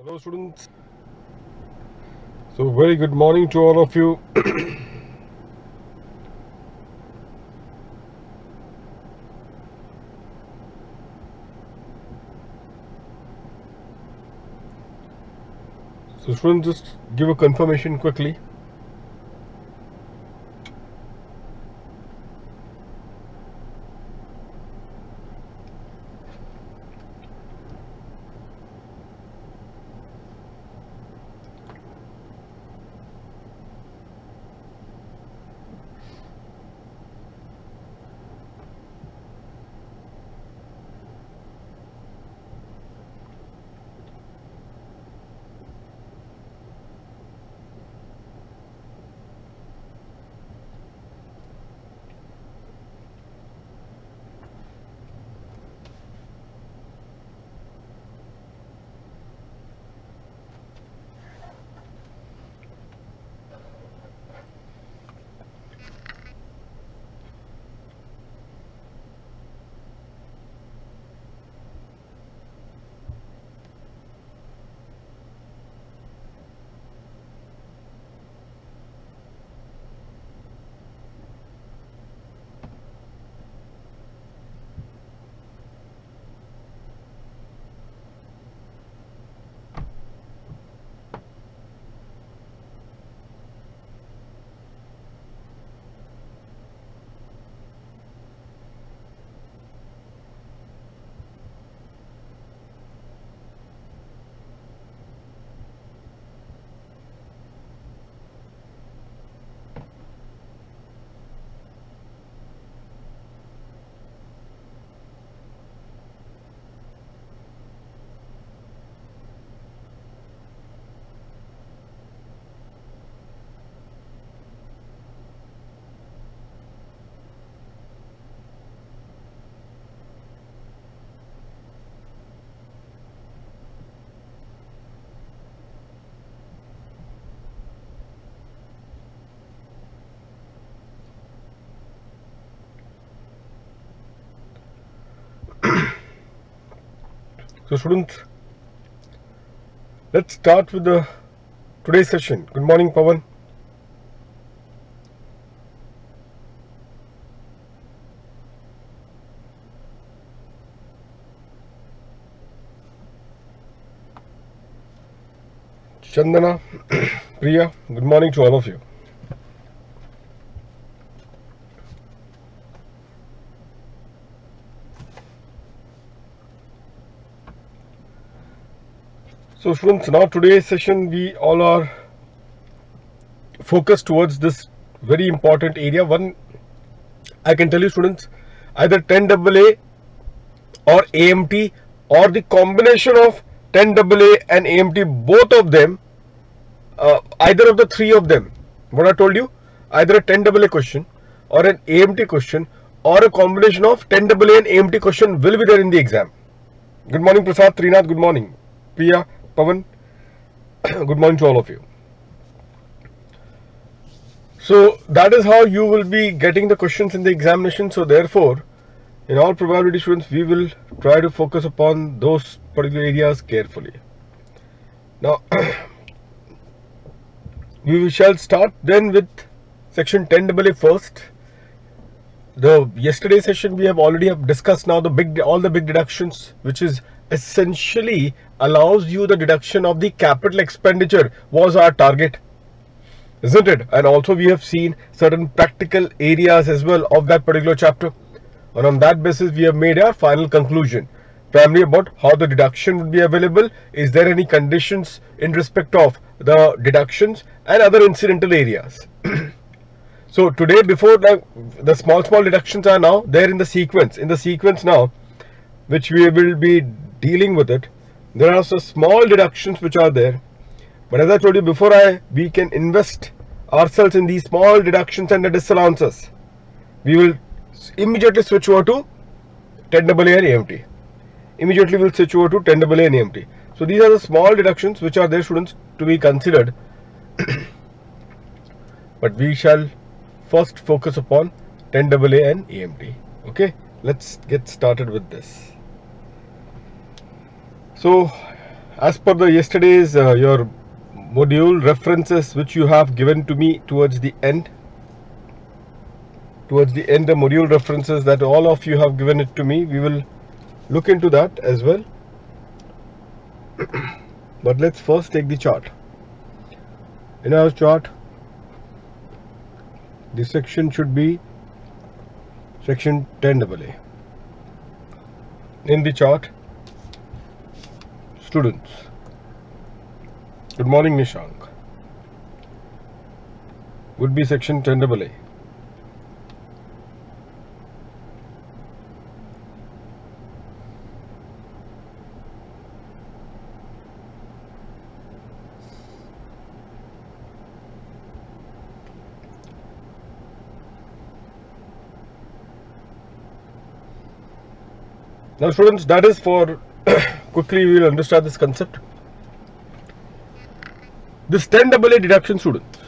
Hello students, so very good morning to all of you. So students, just give a confirmation quickly. So students, let's start with the today's session. Good morning, Pavan. Chandana, Priya, good morning to all of you. So students, now today's session we all are focused towards this very important area. One, I can tell you students, either 10AA or AMT or the combination of 10AA and AMT, both of them, either of the three of them, what I told you, either a 10AA question or an AMT question or a combination of 10AA and AMT question will be there in the exam. Good morning Prasad, Trinath, good morning. Priya, Pavan, good morning to all of you. So that is how you will be getting the questions in the examination. So therefore, in all probability students, we will try to focus upon those particular areas carefully. Now, we shall start then with section 10AA first. The yesterday session we have already discussed now the all the big deductions, which is essentially allows you the deduction of the capital expenditure, was our target, isn't it? And also we have seen certain practical areas as well of that particular chapter, and on that basis we have made our final conclusion, primarily about how the deduction would be available, is there any conditions in respect of the deductions and other incidental areas. So today, before the small deductions are now there in the sequence, now which we will be dealing with it. There are some small deductions which are there, but as I told you before, we can invest ourselves in these small deductions and the disallowances. We will immediately switch over to 10AA and AMT. So these are the small deductions which are there, students, to be considered. But we shall first focus upon 10AA and AMT. Okay, let's get started with this. So as per the yesterday's your module references which you have given to me towards the end, the module references that all of you have given it to me, we will look into that as well. But let's first take the chart. In our chart, the section should be section 10AA. In the chart, students. Good morning, Nishank. Would be section 10AA. Now students, that is for quickly we will understand this concept. This 10AA deduction, students,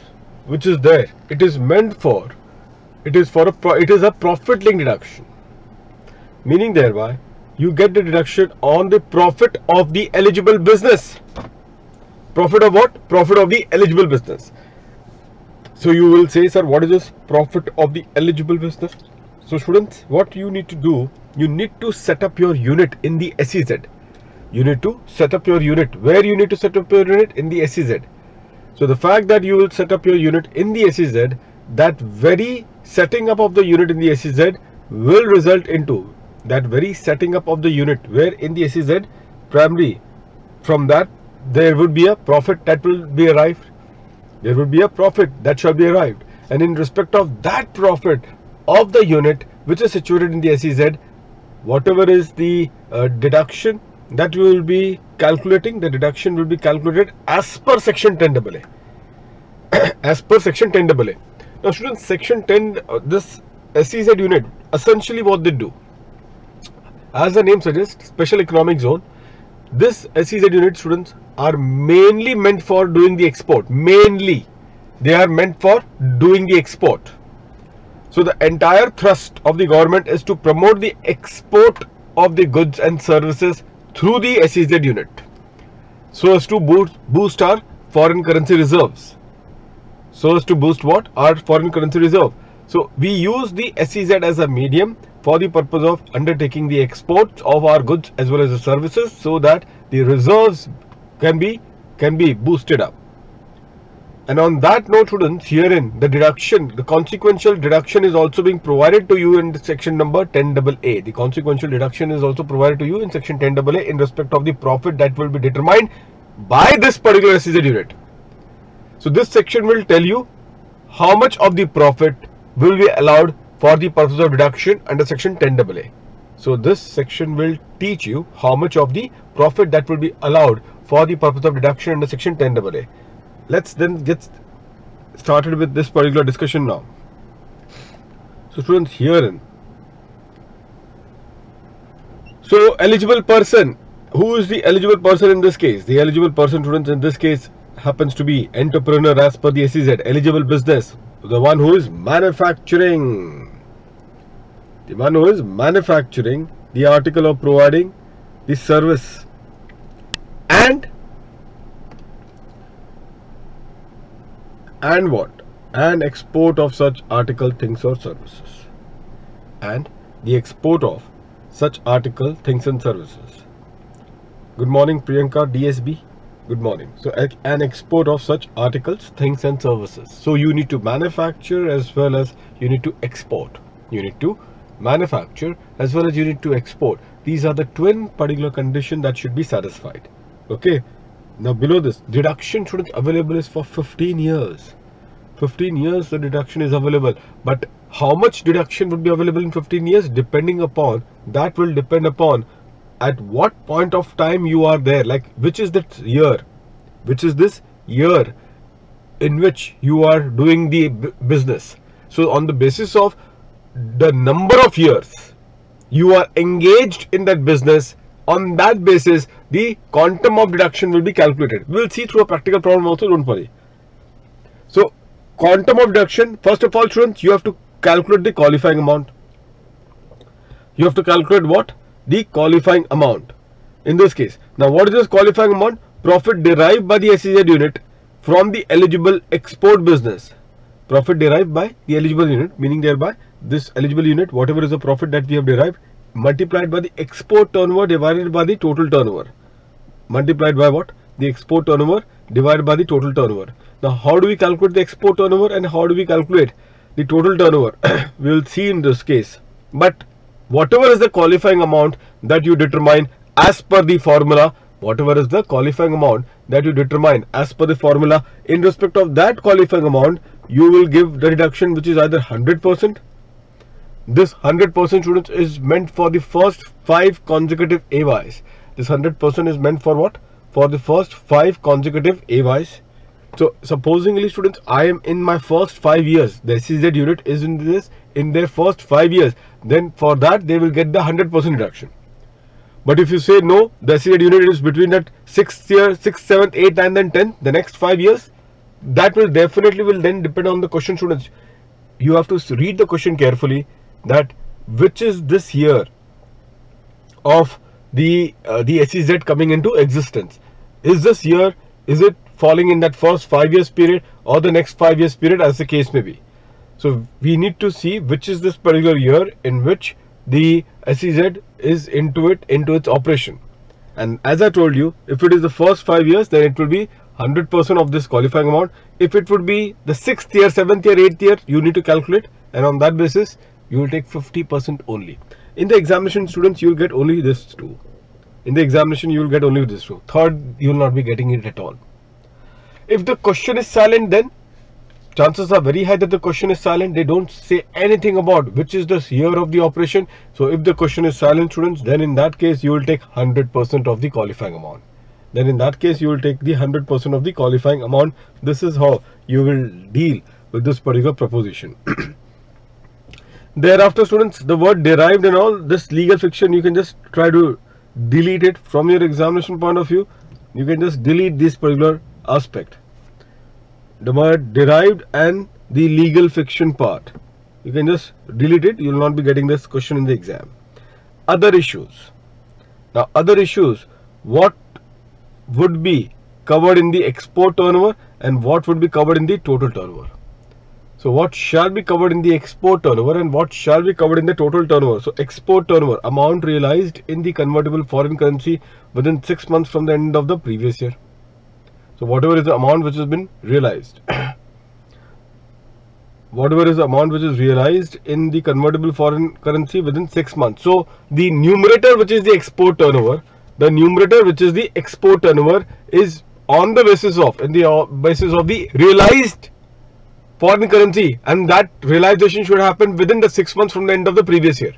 which is there, it is meant for, it is a profit linked deduction, meaning thereby you get the deduction on the profit of the eligible business. Profit of what? Profit of the eligible business. So you will say, sir, what is this profit of the eligible business? So students, what you need to do, you need to set up your unit in the SEZ. You need to set up your unit. Where you need to set up your unit? In the SEZ. So the fact that you will set up your unit in the SEZ, that very setting up of the unit in the SEZ will result into that very setting up of the unit where in the SEZ primarily from that there would be a profit that will be arrived. There would be a profit that shall be arrived, and in respect of that profit of the unit which is situated in the SEZ, whatever is the deduction that you will be calculating, the deduction will be calculated as per section 10AA. As per section 10AA. Now students, section 10, this SEZ unit, essentially what they do, as the name suggests, special economic zone, this SEZ unit, students, are mainly meant for doing the export. Mainly they are meant for doing the export. So the entire thrust of the government is to promote the export of the goods and services through the SEZ unit, so as to boost our foreign currency reserves. So as to boost what? Our foreign currency reserve. So we use the SEZ as a medium for the purpose of undertaking the exports of our goods as well as the services, so that the reserves can be boosted up. And on that note, students, herein the deduction, the consequential deduction is also being provided to you in section number 10AA. The consequential deduction is also provided to you in section 10AA in respect of the profit that will be determined by this particular SEZ unit. So this section will tell you how much of the profit will be allowed for the purpose of deduction under section 10AA. So this section will teach you how much of the profit that will be allowed for the purpose of deduction under section 10AA. Let's then get started with this particular discussion now. So students, herein, so eligible person, who is the eligible person in this case? The eligible person, students, in this case happens to be entrepreneur as per the SEZ, eligible business, the one who is manufacturing, the article of providing the service and what? And export of such article, things or services. And the export of such article, things and services. Good morning, Priyanka, DSB. Good morning. So, an export of such articles, things and services. So, you need to manufacture as well as you need to export. You need to manufacture as well as you need to export. These are the twin particular condition that should be satisfied. Okay. Now below this, deduction, students, available is for 15 years. 15 years the deduction is available, but how much deduction would be available in 15 years depending upon, that will depend upon at what point of time you are there, like which is that year, which is this year in which you are doing the business. So on the basis of the number of years you are engaged in that business, on that basis, the quantum of deduction will be calculated. We will see through a practical problem also, don't worry. So, quantum of deduction, first of all, students, you have to calculate the qualifying amount. You have to calculate what? The qualifying amount. In this case, now what is this qualifying amount? Profit derived by the SEZ unit from the eligible export business. Profit derived by the eligible unit, meaning thereby this eligible unit, whatever is the profit that we have derived, multiplied by the export turnover divided by the total turnover. Multiplied by what? The export turnover divided by the total turnover. Now, how do we calculate the export turnover and how do we calculate the total turnover? We will see in this case. But whatever is the qualifying amount that you determine as per the formula, whatever is the qualifying amount that you determine as per the formula, in respect of that qualifying amount, you will give the deduction, which is either 100%. This 100% students is meant for the first 5 consecutive AYs. This 100% is meant for what? For the first 5 consecutive AYs. So supposingly students, I am in my first 5 years, the SEZ unit is in this, in their first 5 years, then for that they will get the 100% deduction. But if you say no, the SEZ unit is between that 6th year, 6th, 7th, 8th and then 10th, the next 5 years, that will definitely will then depend on the question students. You have to read the question carefully, that which is this year of the SEZ coming into existence. Is this year, is it falling in that first 5 years period or the next 5 years period, as the case may be. So we need to see which is this particular year in which the SEZ is into its operation. And as I told you, if it is the first 5 years, then it will be 100% of this qualifying amount. If it would be the 6th year, 7th year, 8th year, you need to calculate, and on that basis you will take 50% only. In the examination students, you will get only this two. In the examination you will get only this two. Third, you will not be getting it at all. If the question is silent, then chances are very high that the question is silent. They don't say anything about which is this year of the operation. So if the question is silent students, then in that case you will take 100% of the qualifying amount. Then in that case you will take the 100% of the qualifying amount. This is how you will deal with this particular proposition. Thereafter students, the word derived and all this legal fiction, you can just try to delete it from your examination point of view. You can just delete this particular aspect, the word derived and the legal fiction part. You can just delete it. You will not be getting this question in the exam. Other issues. Now, other issues, what would be covered in the export turnover and what would be covered in the total turnover. So what shall be covered in the export turnover and what shall be covered in the total turnover? So export turnover, amount realized in the convertible foreign currency within 6 months from the end of the previous year. So whatever is the amount which has been realized, whatever is the amount which is realized in the convertible foreign currency within 6 months. So the numerator, which is the export turnover, the numerator which is the export turnover is on the basis of, the realized foreign currency, and that realization should happen within the 6 months from the end of the previous year.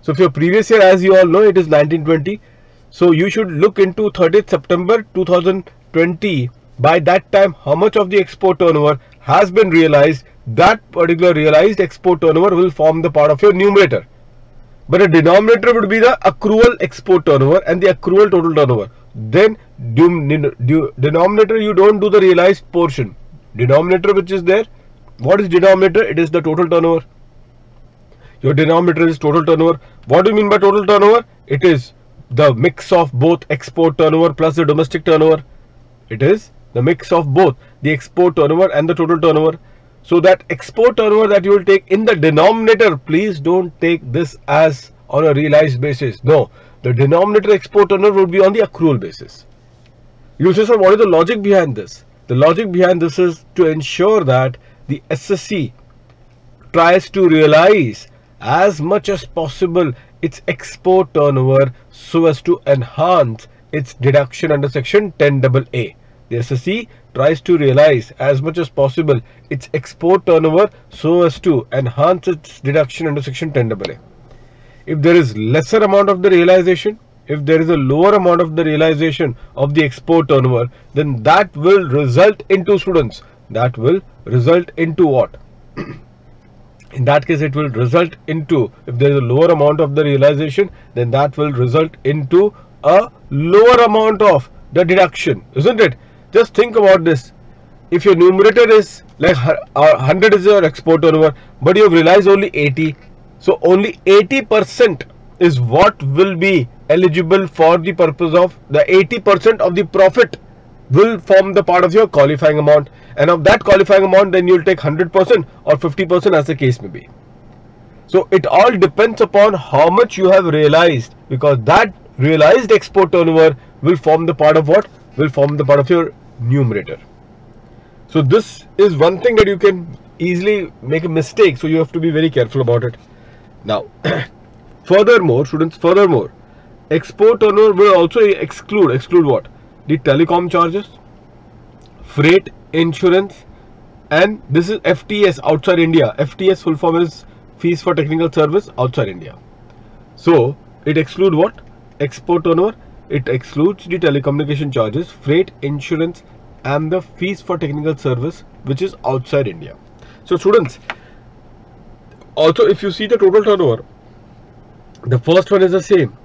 So if your previous year, as you all know, it is 1920, so you should look into 30th September 2020. By that time, how much of the export turnover has been realized, that particular realized export turnover will form the part of your numerator. But a denominator would be the accrual export turnover and the accrual total turnover. Then denominator, you don't do the realized portion. Denominator which is there, what is denominator? It is the total turnover. Your denominator is total turnover. What do you mean by total turnover? It is the mix of both export turnover plus the domestic turnover. It is the mix of both the export turnover and the total turnover. So that export turnover that you will take in the denominator, please don't take this as on a realized basis. No, the denominator export turnover would be on the accrual basis. You say, sir, what is the logic behind this? The logic behind this is to ensure that the SSC tries to realize as much as possible its export turnover so as to enhance its deduction under section 10AA. The SSC tries to realize as much as possible its export turnover so as to enhance its deduction under section 10AA. If there is lesser amount of the realization, if there is a lower amount of the realization of the export turnover, then that will result into students, that will result into what? In that case, it will result into, if there is a lower amount of the realization, then that will result into a lower amount of the deduction, isn't it? Just think about this. If your numerator is like 100 is your export turnover, but you have realized only 80. So only 80% is what will be eligible for the purpose of the 80% of the profit will form the part of your qualifying amount, and of that qualifying amount then you will take 100% or 50% as the case may be. So it all depends upon how much you have realized, because that realized export turnover will form the part of what? Will form the part of your numerator. So this is one thing that you can easily make a mistake, so you have to be very careful about it. Now furthermore, students, furthermore, export turnover will also exclude what? The telecom charges, freight, insurance, and this is FTS outside India. FTS full form is fees for technical service outside India. So it excludes what? Export turnover. It excludes the telecommunication charges, freight, insurance, and the fees for technical service, which is outside India. So students, also if you see the total turnover, the first one is the same,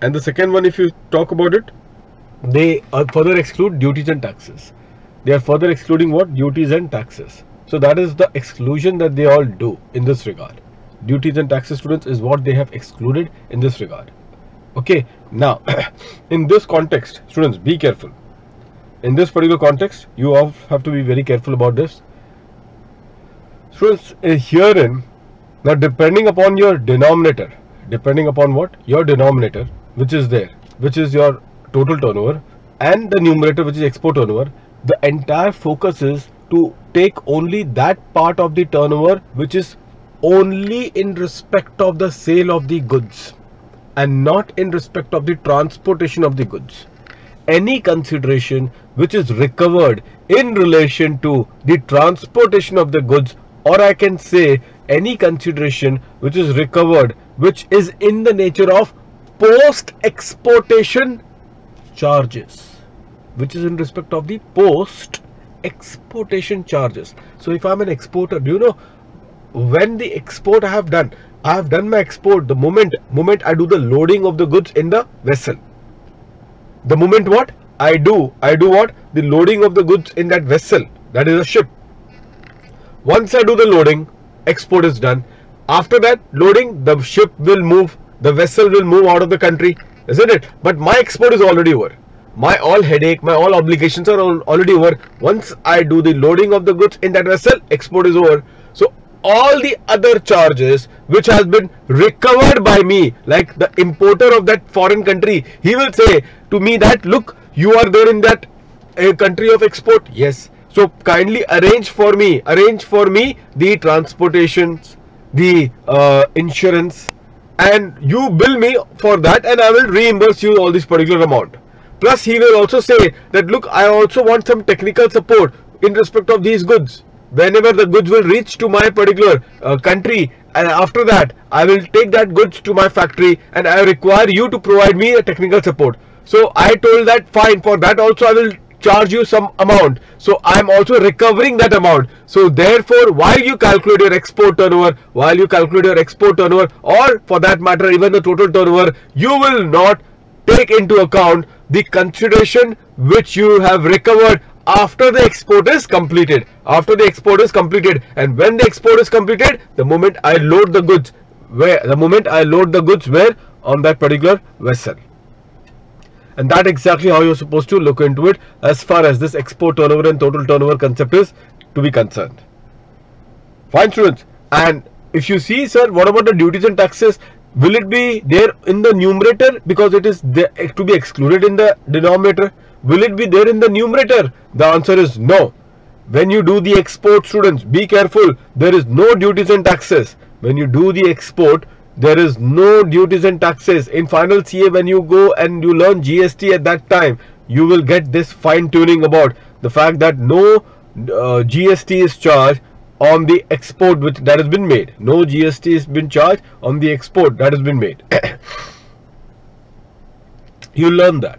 and the second one, if you talk about it, they further exclude duties and taxes. They are further excluding what? Duties and taxes. So that is the exclusion that they all do in this regard. Duties and taxes, students, is what they have excluded in this regard. Okay, now in this context, students, be careful. In this particular context, you all have to be very careful about this. Students, herein, now depending upon your denominator, depending upon what? Your denominator, which is there, which is your total turnover, and the numerator, which is export turnover, the entire focus is to take only that part of the turnover which is only in respect of the sale of the goods and not in respect of the transportation of the goods. Any consideration which is recovered in relation to the transportation of the goods, or I can say any consideration which is recovered which is in the nature of post-exportation charges, which is in respect of the post-exportation charges. So if I'm an exporter, do you know when the export I have done my export, the moment I do the loading of the goods in the vessel, the moment what I do what? The loading of the goods in that vessel, that is a ship. Once I do the loading, export is done. After that loading, the ship will move, the vessel will move out of the country, isn't it? But my export is already over. My all headache, my all obligations are already over. Once I do the loading of the goods in that vessel, export is over. So all the other charges which has been recovered by me, like the importer of that foreign country, he will say to me that, look, you are there in that country of export. Yes. So kindly arrange for me the transportations, the insurance, and you bill me for that, and I will reimburse you all this particular amount. Plus he will also say that, look, I also want some technical support in respect of these goods. Whenever the goods will reach to my particular country, and after that I will take that goods to my factory and I require you to provide me a technical support. So I told that fine, for that also I will charge you some amount. So I am also recovering that amount. So therefore, while you calculate your export turnover, or for that matter even the total turnover, you will not take into account the consideration which you have recovered after the export is completed. And when the export is completed, the moment I load the goods where on that particular vessel. And that exactly how you're supposed to look into it as far as this export turnover and total turnover concept is to be concerned. Fine, students. And if you see, sir, what about the duties and taxes? Will it be there in the numerator because it is there to be excluded in the denominator? Will it be there in the numerator? The answer is no. When you do the export, students, be careful. There is no duties and taxes. When you do the export, there is no duties and taxes. In final CA, when you go and you learn GST at that time, you will get this fine tuning about the fact that no GST is charged on the export which that has been made. No GST has been charged on the export that has been made. You learn that.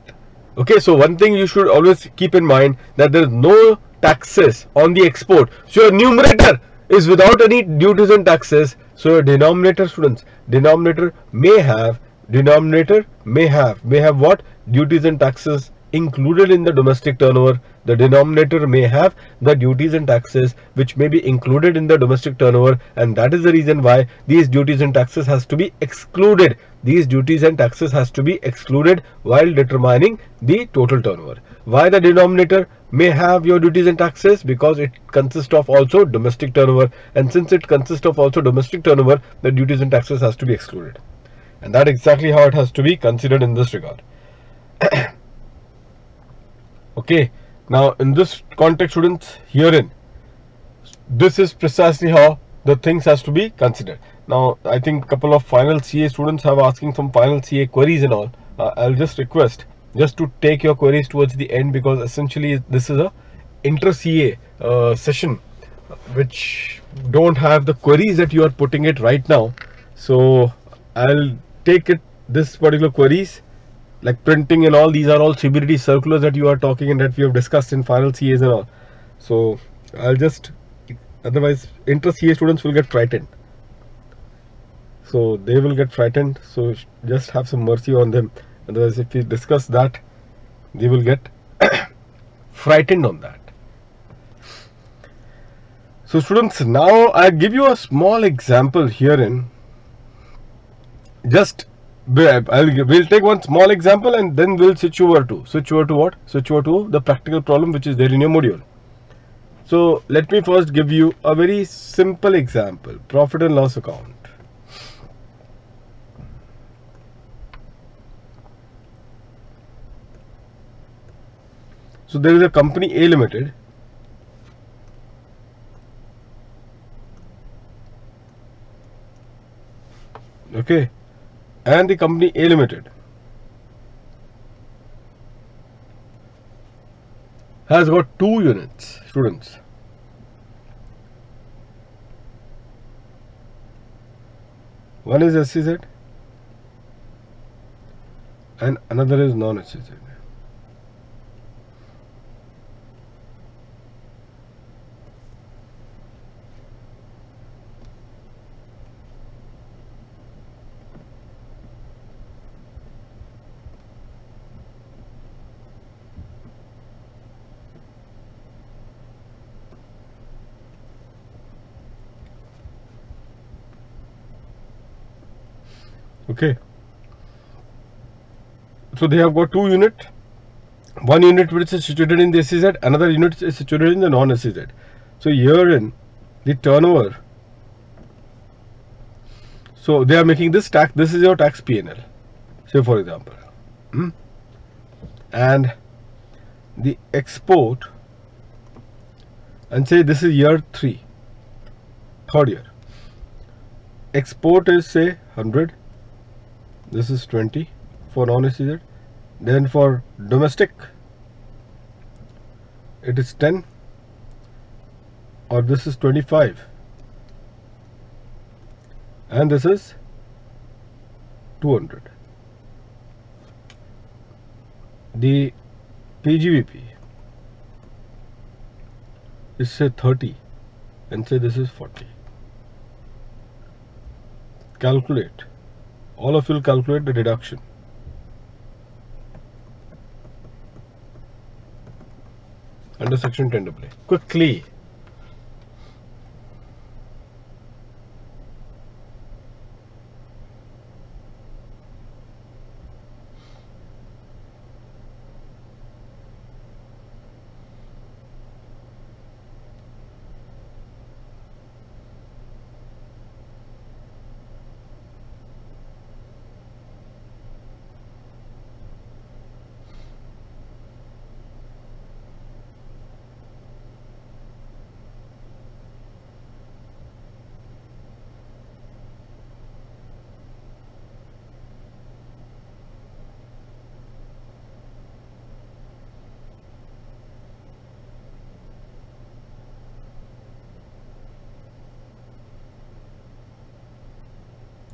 Okay, so one thing you should always keep in mind, that there is no taxes on the export. So your numerator is without any duties and taxes. So your denominator, students, denominator may have what? Duties and taxes included in the domestic turnover, the denominator may have the duties and taxes which may be included in the domestic turnover, and that is the reason why these duties and taxes has to be excluded. These duties and taxes has to be excluded while determining the total turnover. Why the denominator may have your duties and taxes? Because it consists of also domestic turnover, and since it consists of also domestic turnover, the duties and taxes has to be excluded, and that exactly how it has to be considered in this regard. Okay, now in this context, students, herein this is precisely how the things has to be considered. Now I think couple of final CA students have asking some final CA queries and all. I'll just request just to take your queries towards the end, because essentially this is a inter CA session which don't have the queries that you are putting it right now. So I'll take it, this particular queries like printing and all, these are all CBDT circulars that you are talking and that we have discussed in final CAs and all. So I'll just, otherwise inter CA students will get frightened. So they will get frightened, so just have some mercy on them. Otherwise if we discuss that, they will get frightened on that. So students, now I give you a small example herein. Just we'll take one small example and then we'll switch over to what? Switch over to the practical problem which is there in your module. So let me first give you a very simple example, profit and loss account. So there is a company A Limited. Okay, and the company A Limited has got 2 units, students. One is SEZ and another is non-SEZ. Okay, so they have got 2 units, 1 unit which is situated in the SEZ, another unit is situated in the non-SEZ. So herein the turnover, so they are making this tax, this is your tax P&L, say for example, and the export, and say this is year 3, third year, export is say 100. This is 20 for non-SEZ. Then for domestic, it is 10, or this is 25, and this is 200. The PGVP is say 30, and say this is 40. Calculate. All of you will calculate the deduction. Under section 10AA. Quickly.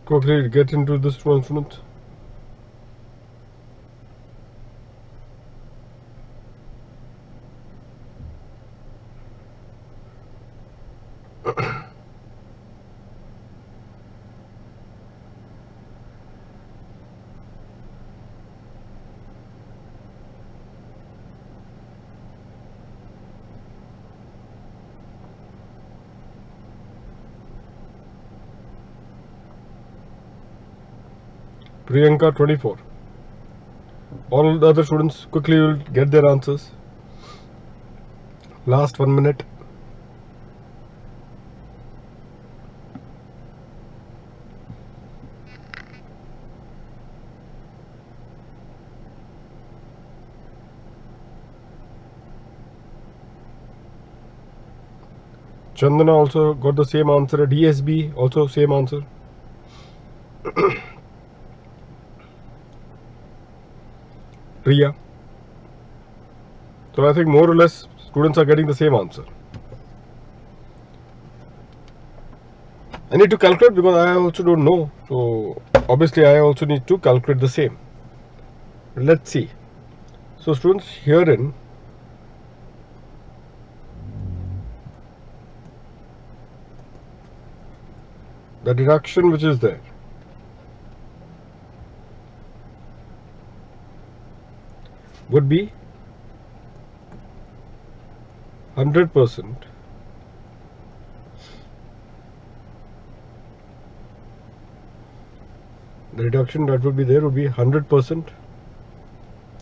Quickly get into this one, students. Priyanka 24. All the other students quickly will get their answers. Last 1 minute. Chandana also got the same answer. DSB also same answer. Priya. So I think more or less students are getting the same answer. I need to calculate because I also don't know. So obviously I also need to calculate the same. Let's see. So students, herein the deduction which is there, would be 100% the reduction that would be there would be 100%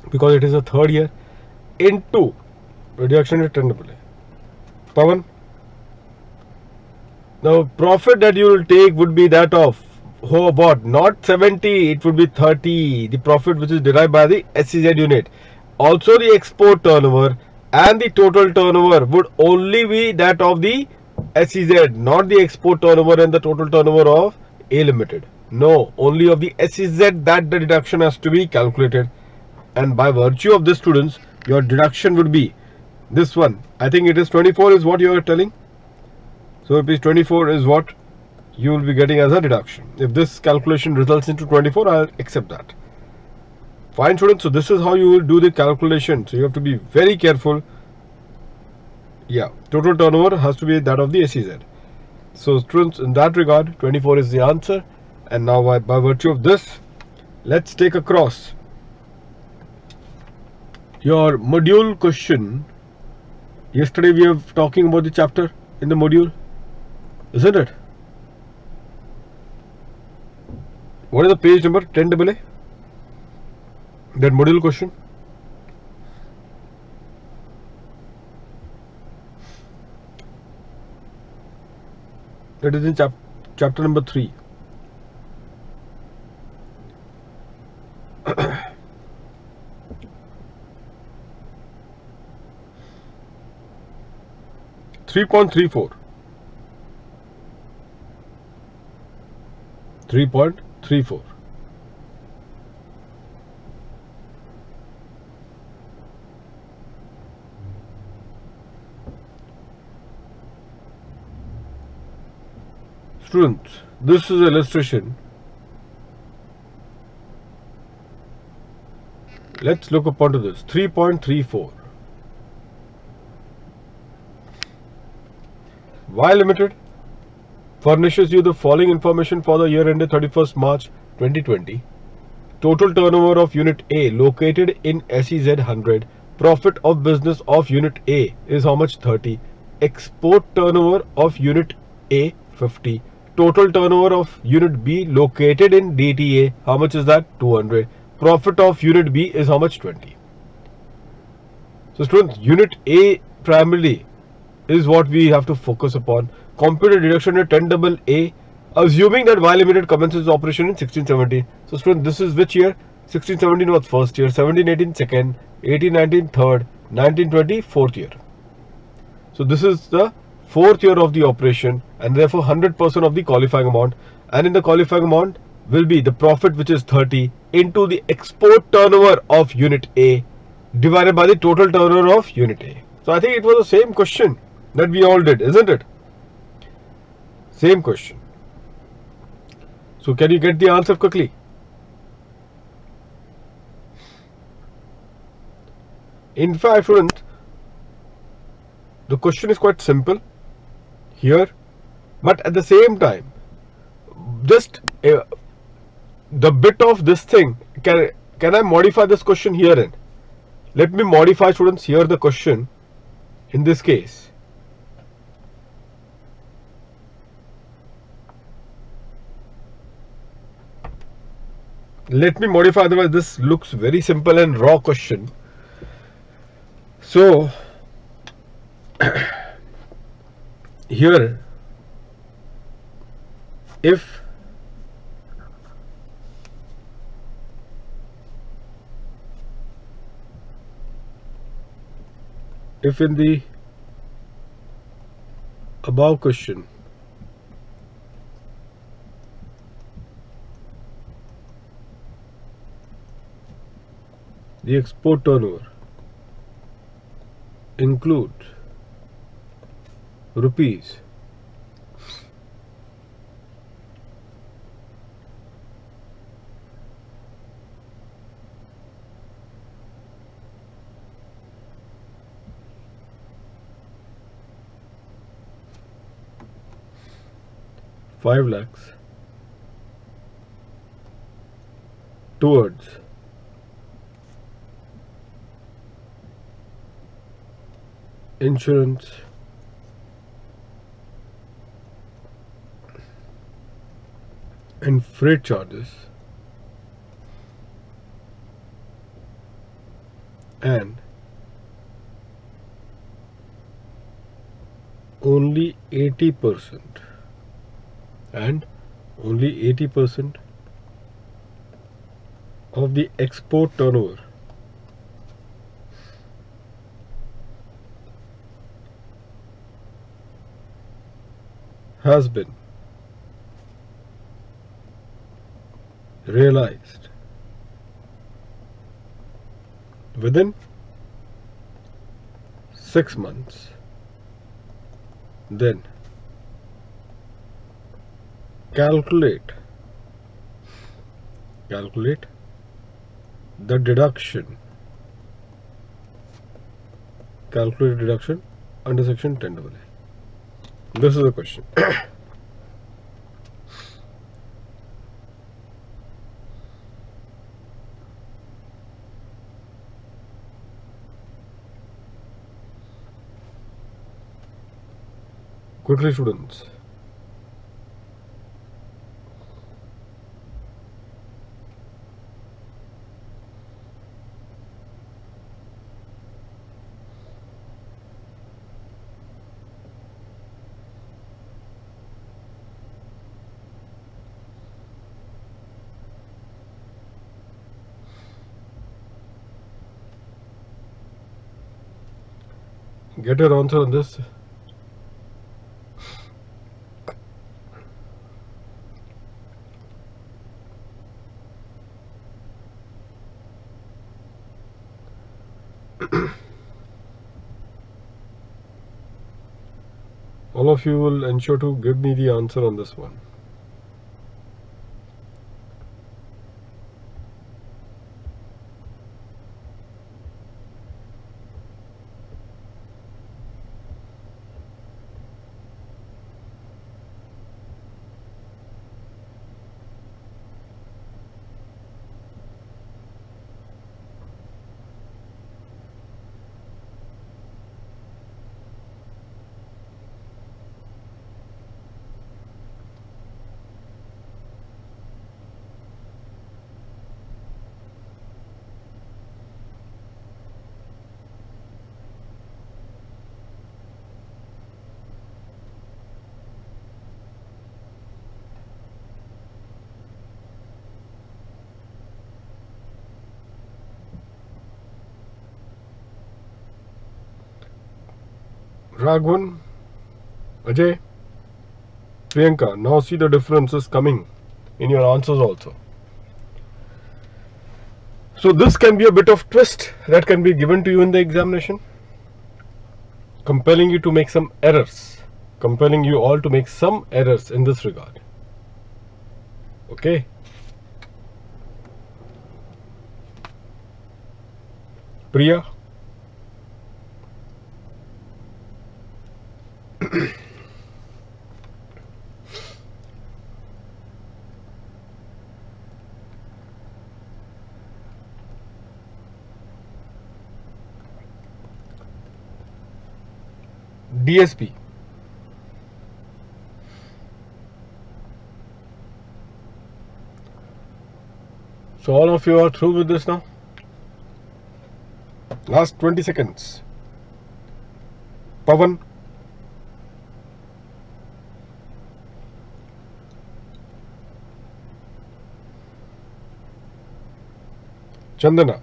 because it is a third year into reduction at 10AA. Pavan, now profit that you will take would be that of what? Not 70, it would be 30. The profit which is derived by the SEZ unit. Also the export turnover and the total turnover would only be that of the SEZ, not the export turnover and the total turnover of A Limited. No, only of the SEZ that the deduction has to be calculated. And by virtue of this, students, your deduction would be this one. I think it is 24 is what you are telling. So if it is 24 is what you will be getting as a deduction. If this calculation results into 24, I'll accept that. Fine, students. So this is how you will do the calculation. So you have to be very careful. Yeah, total turnover has to be that of the SEZ. So students, in that regard, 24 is the answer. And now by virtue of this, let's take a cross. Your module question. Yesterday we were talking about the chapter in the module, isn't it? What is the page number? 10AA. That module question. That is in chapter number 3. (3.34). Students, this is illustration. Let's look upon to this. 3.34. Y Limited furnishes you the following information for the year ended 31st March 2020. Total turnover of Unit A located in SEZ 100. Profit of business of Unit A is how much? 30. Export turnover of Unit A 50. Total turnover of Unit B located in DTA, how much is that? 200. Profit of Unit B is how much? 20. So students, Unit A primarily is what we have to focus upon. Computed deduction at 10AA, assuming that Y Limited commences operation in 1617. So students, this is which year? 1617 was first year, 1718 second, 1819 third, 1920 fourth year. So this is the fourth year of the operation, and therefore 100% of the qualifying amount, and in the qualifying amount will be the profit which is 30 into the export turnover of Unit A divided by the total turnover of Unit A. So I think it was the same question that we all did, isn't it? Same question. So can you get the answer quickly? In fact, students, the question is quite simple here, but at the same time, just the bit of this thing, can I modify this question herein? Let me modify, students, here the question in this case. let me modify, otherwise this looks very simple and raw question. So here, if in the above question the export turnover includes rupees 5 lakhs towards insurance, and freight charges, and only 80%, of the export turnover has been realized within 6 months, then calculate the deduction, calculate deduction under section 10AA. This is the question. Quickly, students. Get your answer on this. All of you will ensure to give me the answer on this one. Raghavan, Ajay, Priyanka, now see the differences coming in your answers also. So this can be a bit of twist that can be given to you in the examination, compelling you to make some errors, compelling you all to make some errors in this regard. Okay. Priya. DSB. So all of you are through with this now. Last 20 seconds. Pavan. Chandana.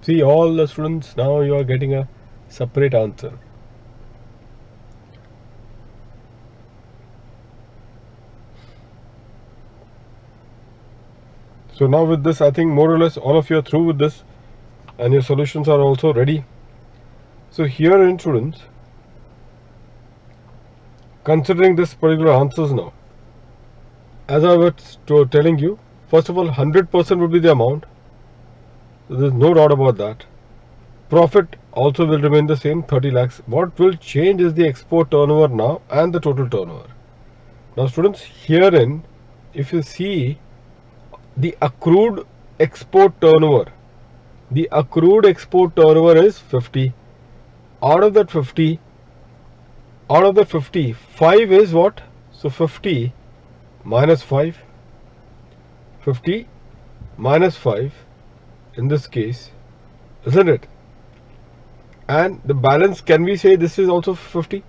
See, all the students, now you are getting a separate answer. So now with this, I think more or less all of you are through with this and your solutions are also ready. So here in students, considering this particular answers now, as I was telling you, first of all, 100% would be the amount. There is no doubt about that. Profit also will remain the same, 30 lakhs. What will change is the export turnover now and the total turnover. Now students, herein, if you see the accrued export turnover, the accrued export turnover is 50. Out of that 50, 5 is what? So 50 minus 5, 50 minus 5. In this case, isn't it? And the balance, can we say this is also 50?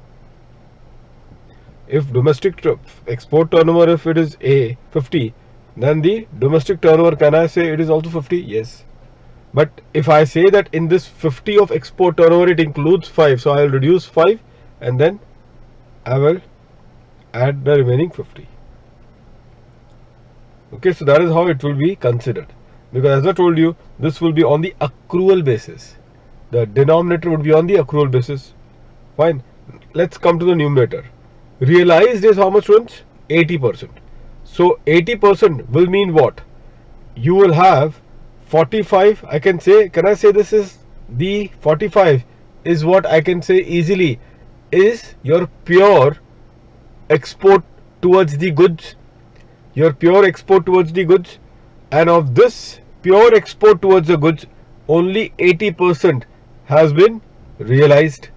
If domestic export turnover, if it is A 50, then the domestic turnover, can I say it is also 50? Yes. But if I say that in this 50 of export turnover, it includes 5, so I will reduce 5 and then I will add the remaining 50. Okay, so that is how it will be considered. Because as I told you, this will be on the accrual basis. The denominator would be on the accrual basis. Fine. Let's come to the numerator. Realized is how much, students? 80%. So 80% will mean what? You will have 45. I can say, can I say this is the 45 is what I can say easily is your pure export towards the goods. Your pure export towards the goods. And of this pure export towards the goods, only 80% has been realized.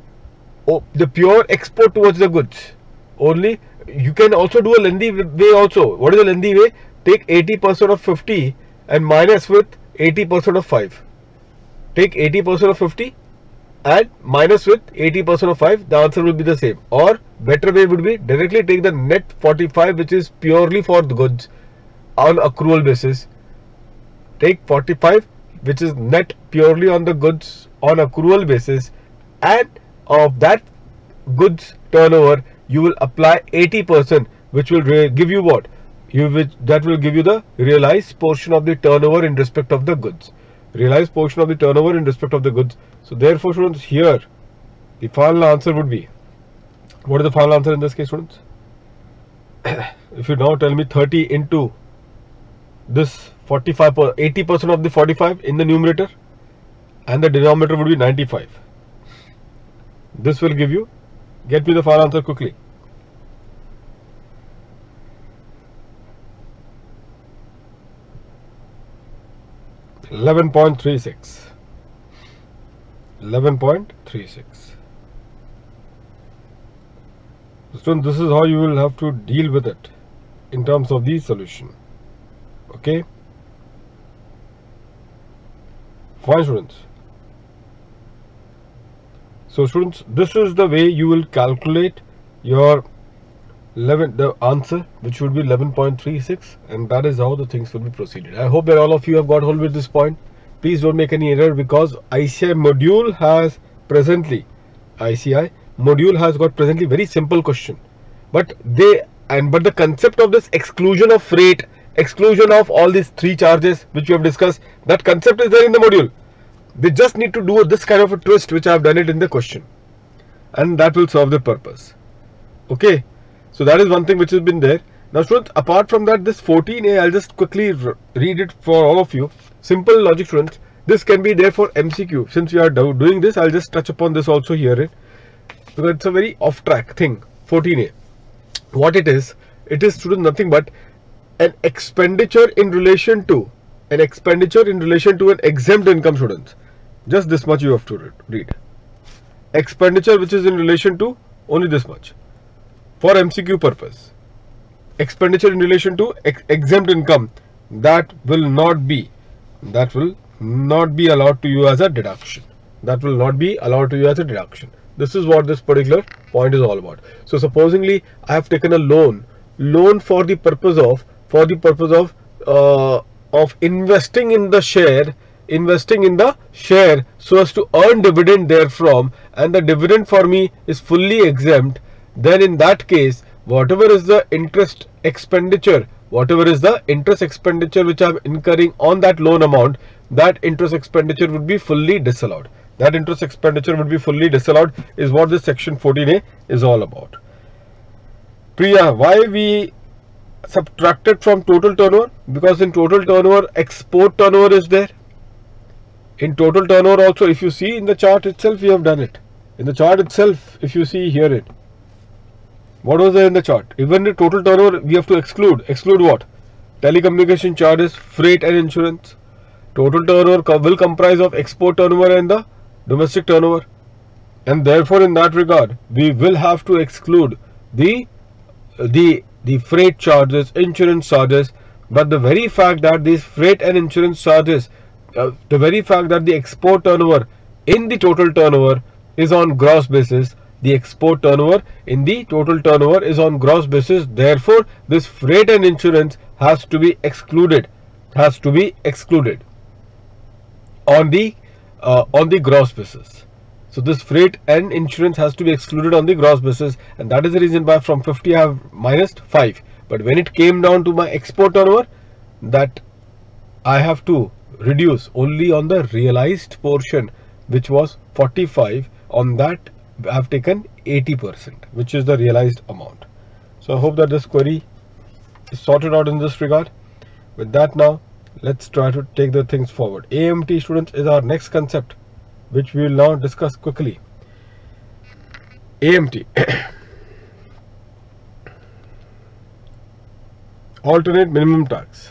Oh, the pure export towards the goods. Only you can also do a lengthy way also. What is a lengthy way? Take 80% of 50 and minus with 80% of 5. Take 80% of 50 and minus with 80% of 5. The answer will be the same. Or better way would be directly take the net 45, which is purely for the goods on accrual basis. Take 45, which is net purely on the goods on accrual basis, and of that goods turnover, you will apply 80%, which will give you what? That will give you the realized portion of the turnover in respect of the goods. Realized portion of the turnover in respect of the goods. So therefore, students, here the final answer would be, what is the final answer in this case, students? If you now tell me 30 into this 45, 80% of the 45 in the numerator, and the denominator would be 95. This will give you, get me the final answer quickly. $11.36. So this is how you will have to deal with it in terms of the solution. Okay. Fine, students. So students, this is the way you will calculate your the answer, which would be 11.36, and that is how the things will be proceeded. I hope that all of you have got hold with this point. Please don't make any error, because ICI module has presently, ICI module has got presently very simple question, but the concept of this exclusion of freight, exclusion of all these three charges which we have discussed, that concept is there in the module. They just need to do this kind of a twist, which I have done it in the question, and that will serve the purpose. Okay, so that is one thing which has been there. Now students, apart from that, this 14A, I'll just quickly read it for all of you. Simple logic, students. This can be there for MCQ. Since we are doing this, I'll just touch upon this also here, because it's a very off-track thing. 14A. What it is, students, nothing but an expenditure in relation to an exempt income, students. Just this much you have to read. Expenditure which is in relation to only this much for MCQ purpose. expenditure in relation to exempt income, that will not be allowed to you as a deduction. This is what this particular point is all about. So supposingly I have taken a loan for the purpose of investing in the share, so as to earn dividend therefrom, and the dividend for me is fully exempt. Then in that case, whatever is the interest expenditure, which I am incurring on that loan amount, that interest expenditure would be fully disallowed. Is what this section 14A is all about. Priya, why we subtracted from total turnover? Because in total turnover, export turnover is there. In total turnover also, if you see in the chart itself, we have done it. If you see here it. What was there in the chart? Even the total turnover, we have to exclude. Exclude what? Telecommunication charges, freight and insurance. Total turnover will comprise of export turnover and the domestic turnover. And therefore, in that regard, we will have to exclude the freight charges, insurance charges. But the very fact that these freight and insurance charges, the very fact that the export turnover in the total turnover is on gross basis, the export turnover in the total turnover is on gross basis, therefore this freight and insurance has to be excluded, on the gross basis. So this freight and insurance has to be excluded on the gross basis, and that is the reason why from 50 I have minused 5. But when it came down to my export turnover, that I have to reduce only on the realized portion, which was 45. On that I have taken 80%, which is the realized amount. So I hope that this query is sorted out in this regard. With that, now let's try to take the things forward. AMT students is our next concept, which we will now discuss quickly. AMT alternate minimum tax.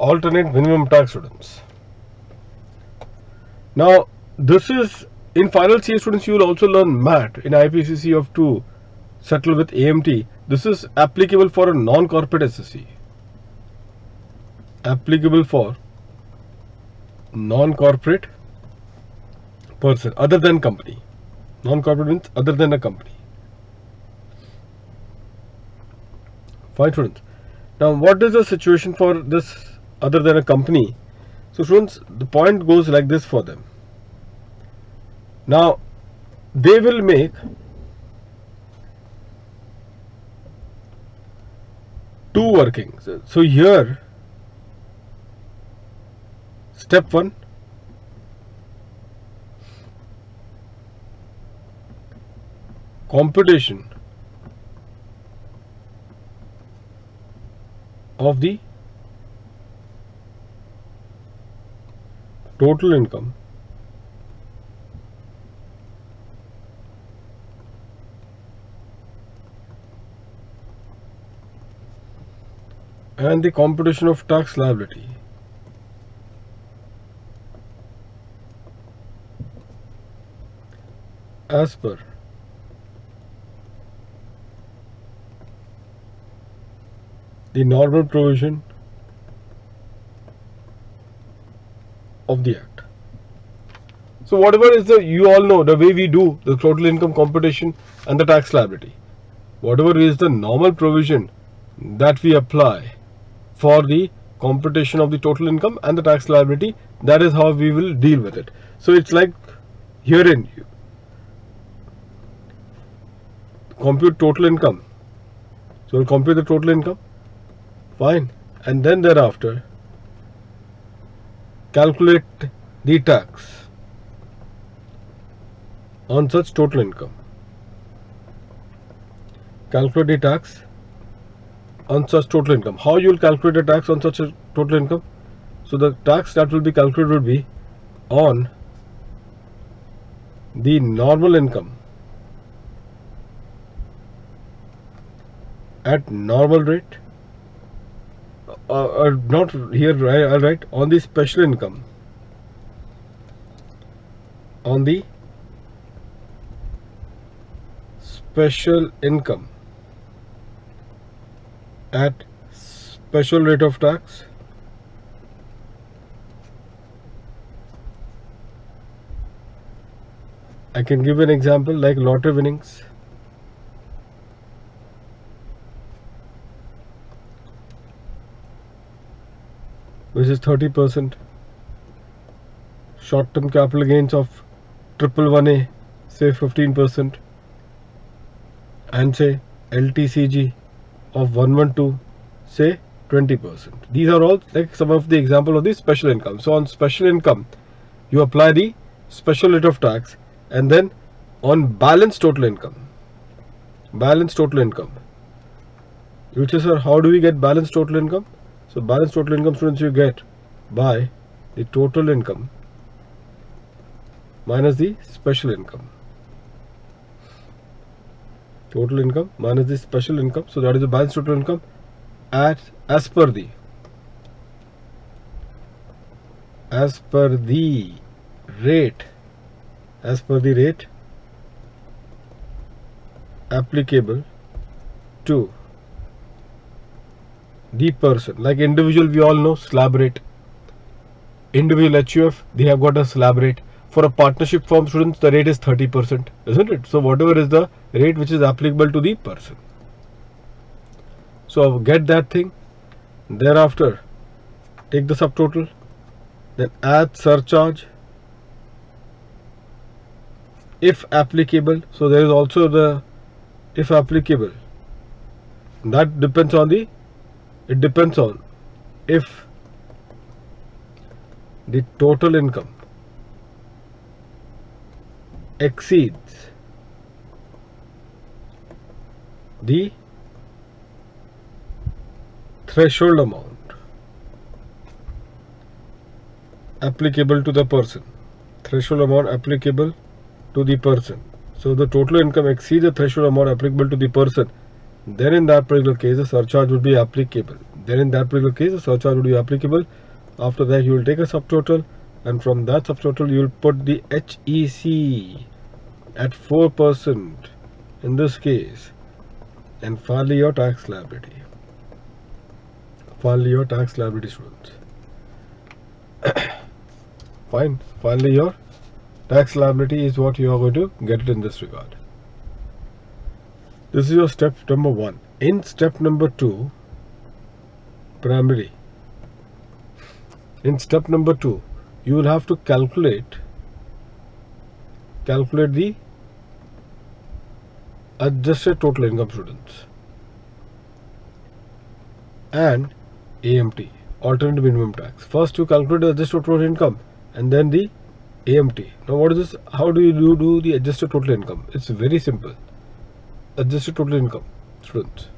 Alternate minimum tax, students. Now, this is in final CA students. You will also learn MAT in IPCC. You have to settle with AMT. This is applicable for a non-corporate SSC. Non-corporate person other than company. Non-corporate means other than a company. Fine, students. Now, what is the situation for this? Other than a company. So students, the point goes like this for them. Now they will make 2 workings. So here step 1, computation of the total income and the computation of tax liability as per the normal provision of the act. So whatever is the, you all know the way we do the total income computation and the tax liability, whatever is the normal provision that we apply for the computation of the total income and the tax liability, that is how we will deal with it. So it's like herein, compute total income. So we'll compute the total income, fine, and then thereafter calculate the tax on such total income. on such total income. How you will calculate the tax on such a total income? So the tax that will be calculated will be on the normal income at normal rate, not here, I'll write on the special income, on the special income at special rate of tax . I can give an example like lottery winnings. Which is 30%. Short-term capital gains of 111A, say 15%, and say LTCG of 112, say 20%. These are all like some of the example of the special income. So on special income, you apply the special rate of tax, and then on balance total income, which is, sir, how do we get balance total income? So balance total income, students, you get by the total income minus the special income. Total income minus the special income. So that is the balance total income as per the rate applicable to the person. Like individual, we all know slab rate. Individual HUF, they have got a slab rate. For a partnership firm, students, the rate is 30%, isn't it? So whatever is the rate which is applicable to the person. So get that thing. Thereafter, take the subtotal, then add surcharge if applicable. So there is also the if applicable. That depends on the, it depends on if the total income exceeds the threshold amount applicable to the person. Threshold amount applicable to the person. So the total income exceeds the threshold amount applicable to the person. Then in that particular case, the surcharge would be applicable. After that, you will take a subtotal, and from that subtotal, you will put the HEC at 4% in this case, and finally your tax liability. Students. Fine. Finally, your tax liability is what you are going to get it in this regard. This is your step number 1. In step number 2, you will have to calculate the adjusted total income, students, and AMT, alternative minimum tax. First, you calculate the adjusted total income and then the AMT. Now, what is this? How do you do the adjusted total income? It's very simple. Adjusted total income, students.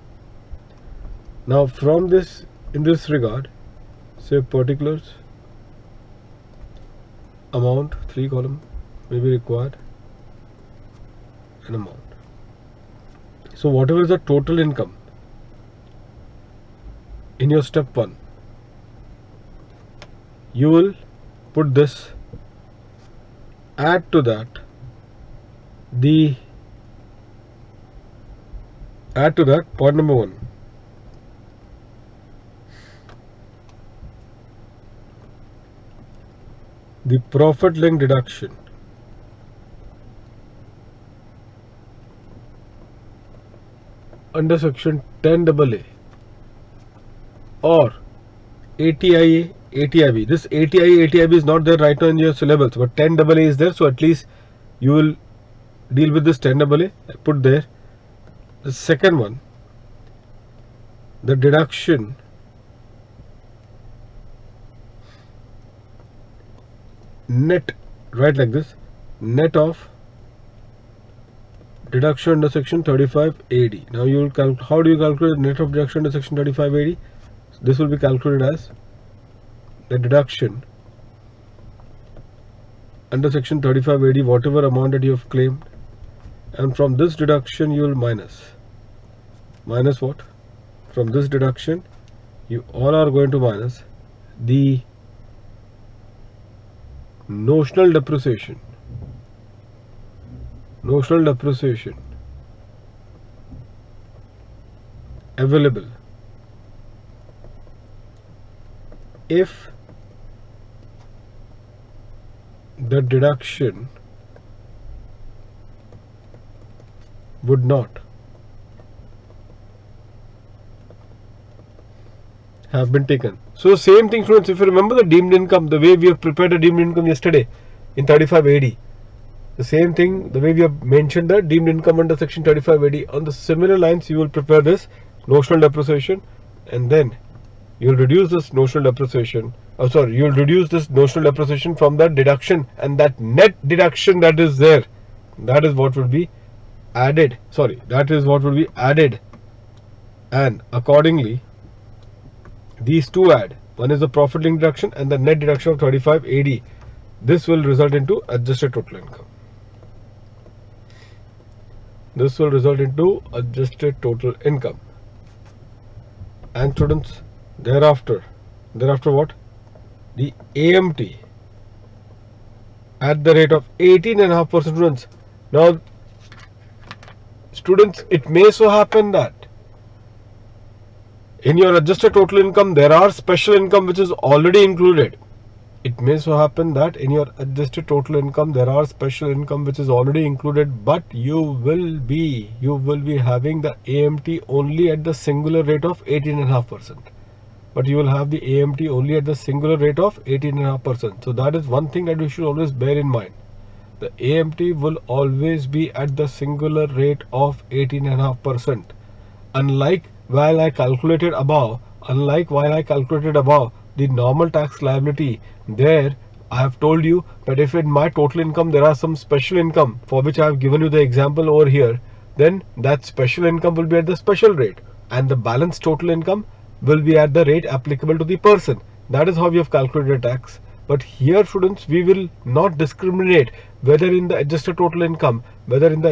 Now, from this, in this regard, say particulars, amount, 3 column may be required, and amount. So, whatever is the total income in your step 1, you will put this. Add to that the point number 1, the profit linked deduction under section 10AA or 80IA, 80IB. This 80IA, 80IB is not there right now in your syllabus, but 10AA is there. So at least you will deal with this 10AA. Put there. The second one, the deduction net, right, like this, net of deduction under section 35AD. Now you will how do you calculate the net of deduction under section 35AD? This will be calculated as the deduction under section 35AD, whatever amount that you have claimed, and from this deduction you will minus what? From this deduction you all are going to minus the notional depreciation. Notional depreciation available if the deduction would not have been taken. So same thing students, if you remember the deemed income, the way we have prepared a deemed income yesterday in 35AD, the same thing, the way we have mentioned the deemed income under section 35AD, on the similar lines you will prepare this notional depreciation, and then you will reduce this notional depreciation, you will reduce this notional depreciation from that deduction, and that net deduction that is there, that is what will be added, and accordingly these two add, one is the profit linked deduction and the net deduction of 35AD. This will result into adjusted total income. And students, thereafter what? The AMT at the rate of 18.5%. Students, now students, it may so happen that in your adjusted total income there are special income which is already included. But you will be having the AMT only at the singular rate of 18.5%. So that is one thing that you should always bear in mind. The AMT will always be at the singular rate of 18.5%. Unlike while I calculated above the normal tax liability, there I have told you that if in my total income there are some special income for which I have given you the example over here, then that special income will be at the special rate and the balance total income will be at the rate applicable to the person. That is how we have calculated tax. But here students, we will not discriminate whether in the adjusted total income there is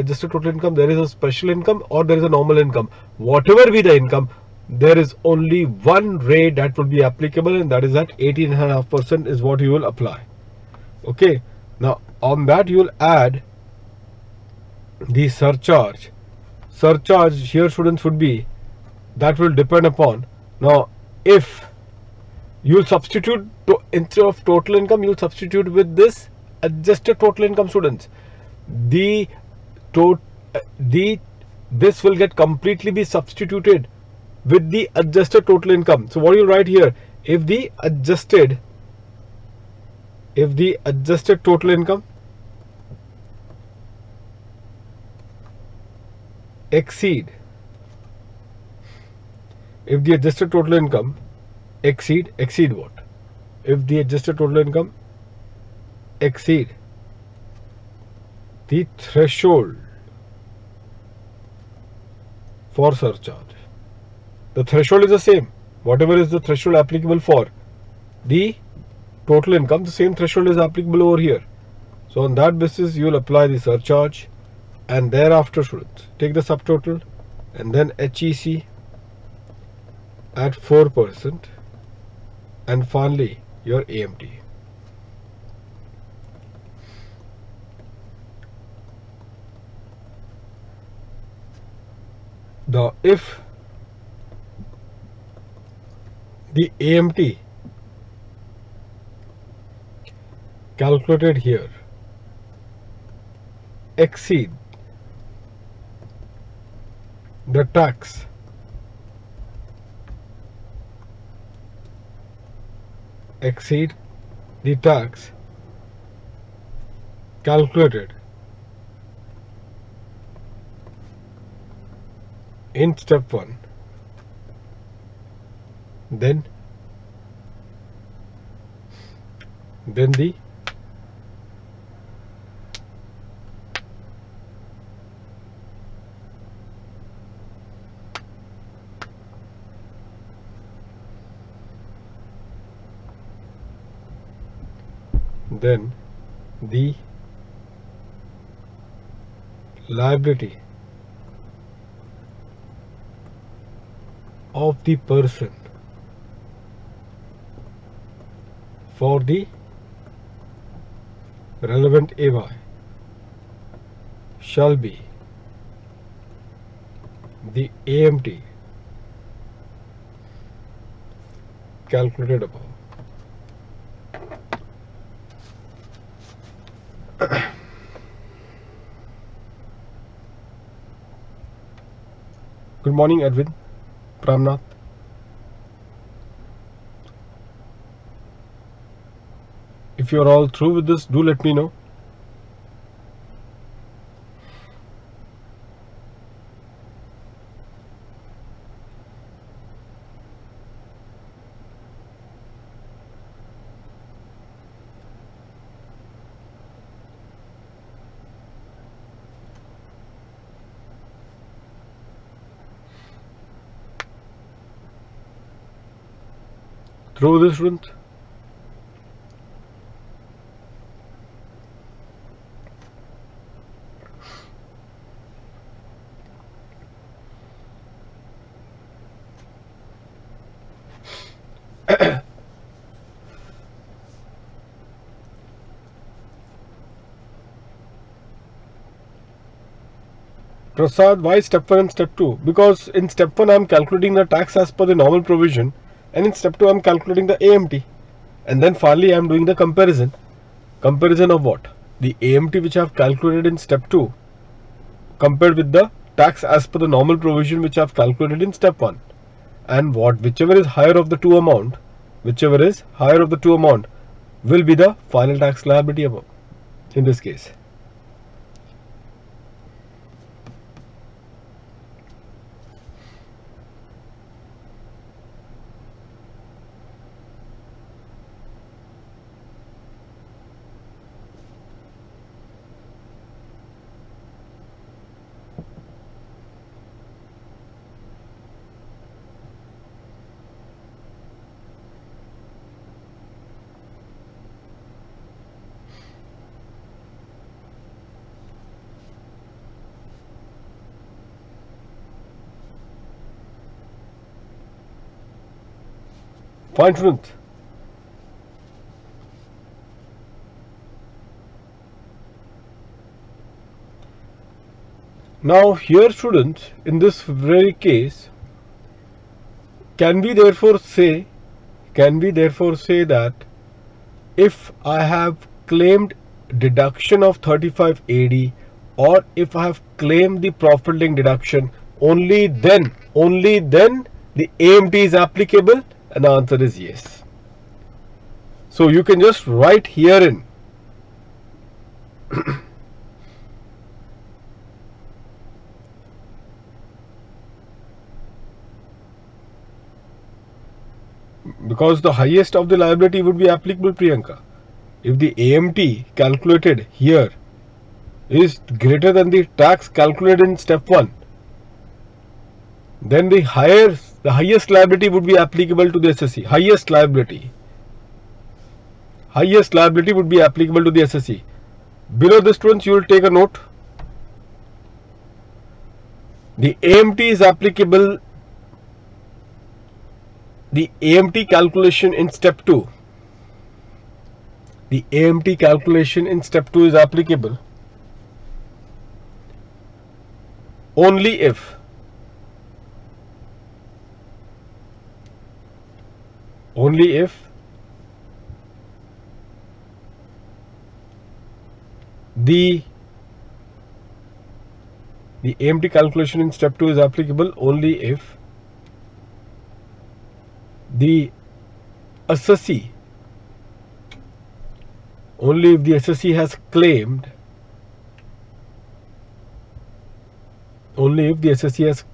a special income or there is a normal income. Whatever be the income, there is only one rate that will be applicable, and that is at 18.5% is what you will apply. Okay, now on that you will add the surcharge. Surcharge here students would be, that will depend upon, now if you will substitute instead of total income, you will substitute with this adjusted total income students. This will get completely be substituted with the adjusted total income. So what you write here, if the adjusted total income exceed what? If the adjusted total income exceed the threshold for surcharge. The threshold is the same, whatever is the threshold applicable for the total income, the same threshold is applicable over here. So on that basis you will apply the surcharge, and thereafter students take the subtotal, and then HEC at 4%, and finally your AMT. Now if the AMT calculated here exceed the tax calculated in step 1, then the then the liability of the person for the relevant AY shall be the AMT calculated above. Good morning, Edwin Pramnath. If you are all through with this, do let me know. Through this round. Prasad, why step 1 and step 2? Because in step 1 I am calculating the tax as per the normal provision, and in step 2 I am calculating the AMT, and then finally I am doing the comparison. Comparison of what? The AMT which I have calculated in step 2 compared with the tax as per the normal provision which I have calculated in step 1, and what whichever is higher of the two amount, whichever is higher of the two amount will be the final tax liability above in this case. Fine, Shrint. Now here, students, in this very case, can we therefore say that if I have claimed deduction of 35AD, or if I have claimed the profit link deduction, only then the AMT is applicable? And the answer is yes. So you can just write herein because the highest of the liability would be applicable, Priyanka. If the AMT calculated here is greater than the tax calculated in step 1, then the highest liability would be applicable to the SSC. Highest liability would be applicable to the SSC. Below this, students, you will take a note. The AMT is applicable. The AMT calculation in step 2. The AMT calculation in step 2 is applicable only if. The AMT calculation in step 2 is applicable only if the SSC only if the SSC has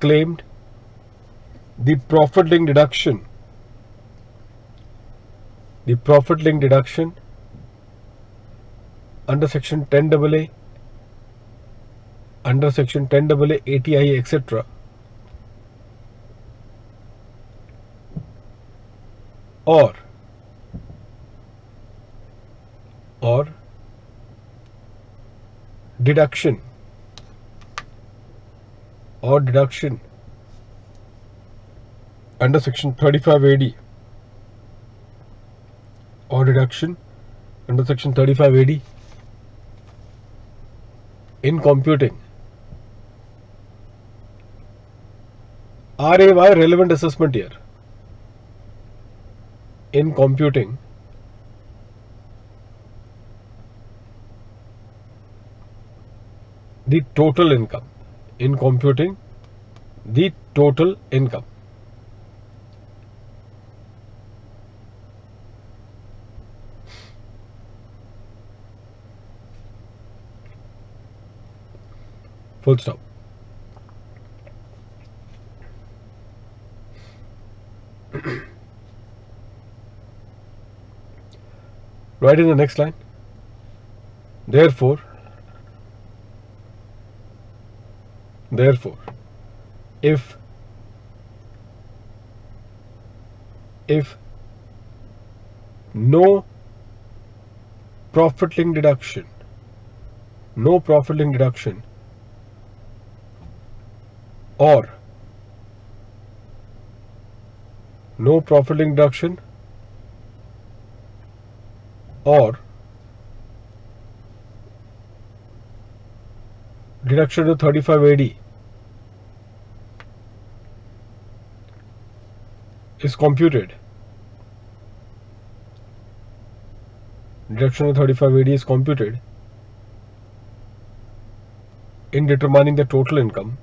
claimed the profit link deduction under section 10AA, ATI, etc. Or deduction और deduction under section 35AD और deduction under section 35AD in computing RAY relevant assessment year in computing the total income in computing the total income full stop. Right in the next line, therefore if no profit linked deduction or no profit linked deduction or deduction to 35AD is computed, deduction to 35AD is computed in determining the total income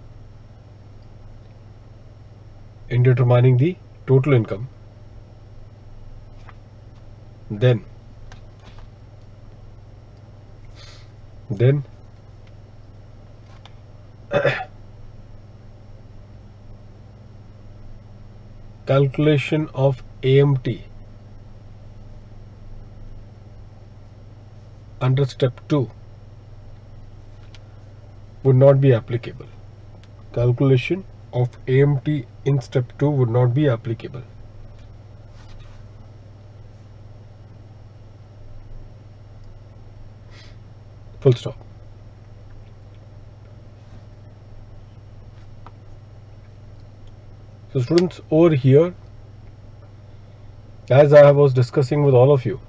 then calculation of AMT under step 2 would not be applicable. Calculation of AMT in step 2 would not be applicable. Full stop. So students, over here, as I was discussing with all of you,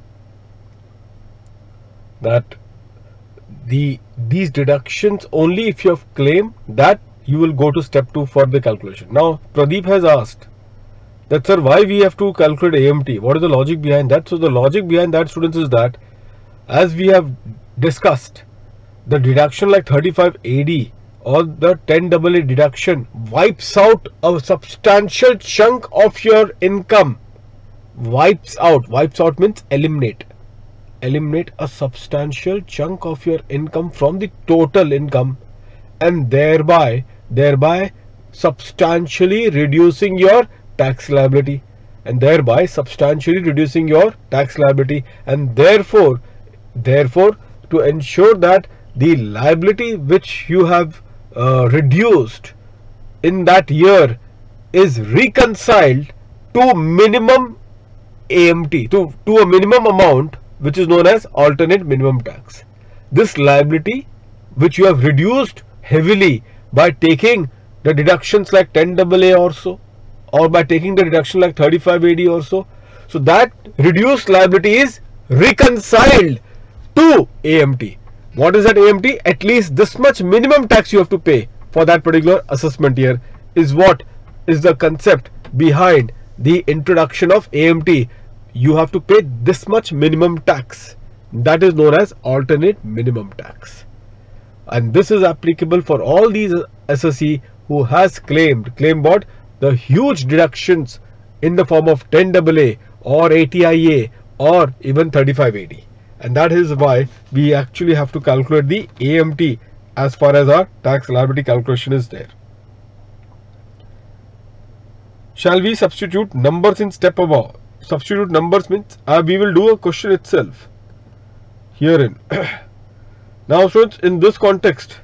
that these deductions only if you have claim, that you will go to step 2 for the calculation. Now Pradeep has asked that sir, why we have to calculate AMT? What is the logic behind that? So the logic behind that, students, is that as we have discussed, the deduction like 35AD or the 10AA deduction wipes out a substantial chunk of your income. Wipes out means eliminate a substantial chunk of your income from the total income, and thereby substantially reducing your tax liability, and therefore to ensure that the liability which you have reduced in that year is reconciled to minimum AMT, to a minimum amount which is known as alternate minimum tax. This liability which you have reduced heavily by taking the deductions like 10AA or so, or by taking the deduction like 35AD or so, so that reduced liability is reconciled to AMT. What is that AMT? At least this much minimum tax you have to pay for that particular assessment year is what is the concept behind the introduction of AMT. You have to pay this much minimum tax, that is known as alternate minimum tax, and this is applicable for all these SSC who has claimed what? The huge deductions in the form of 10AA or 80IA or even 35AD. And that is why we actually have to calculate the AMT as far as our tax liability calculation is there. Shall we substitute numbers in step above? Substitute numbers means we will do a question itself herein. Now students, in this context,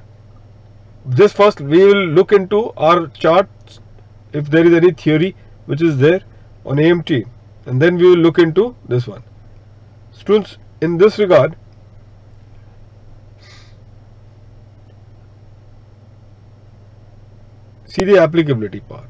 just first we will look into our charts if there is any theory which is there on AMT, and then we will look into this one. Students, in this regard, See the applicability part.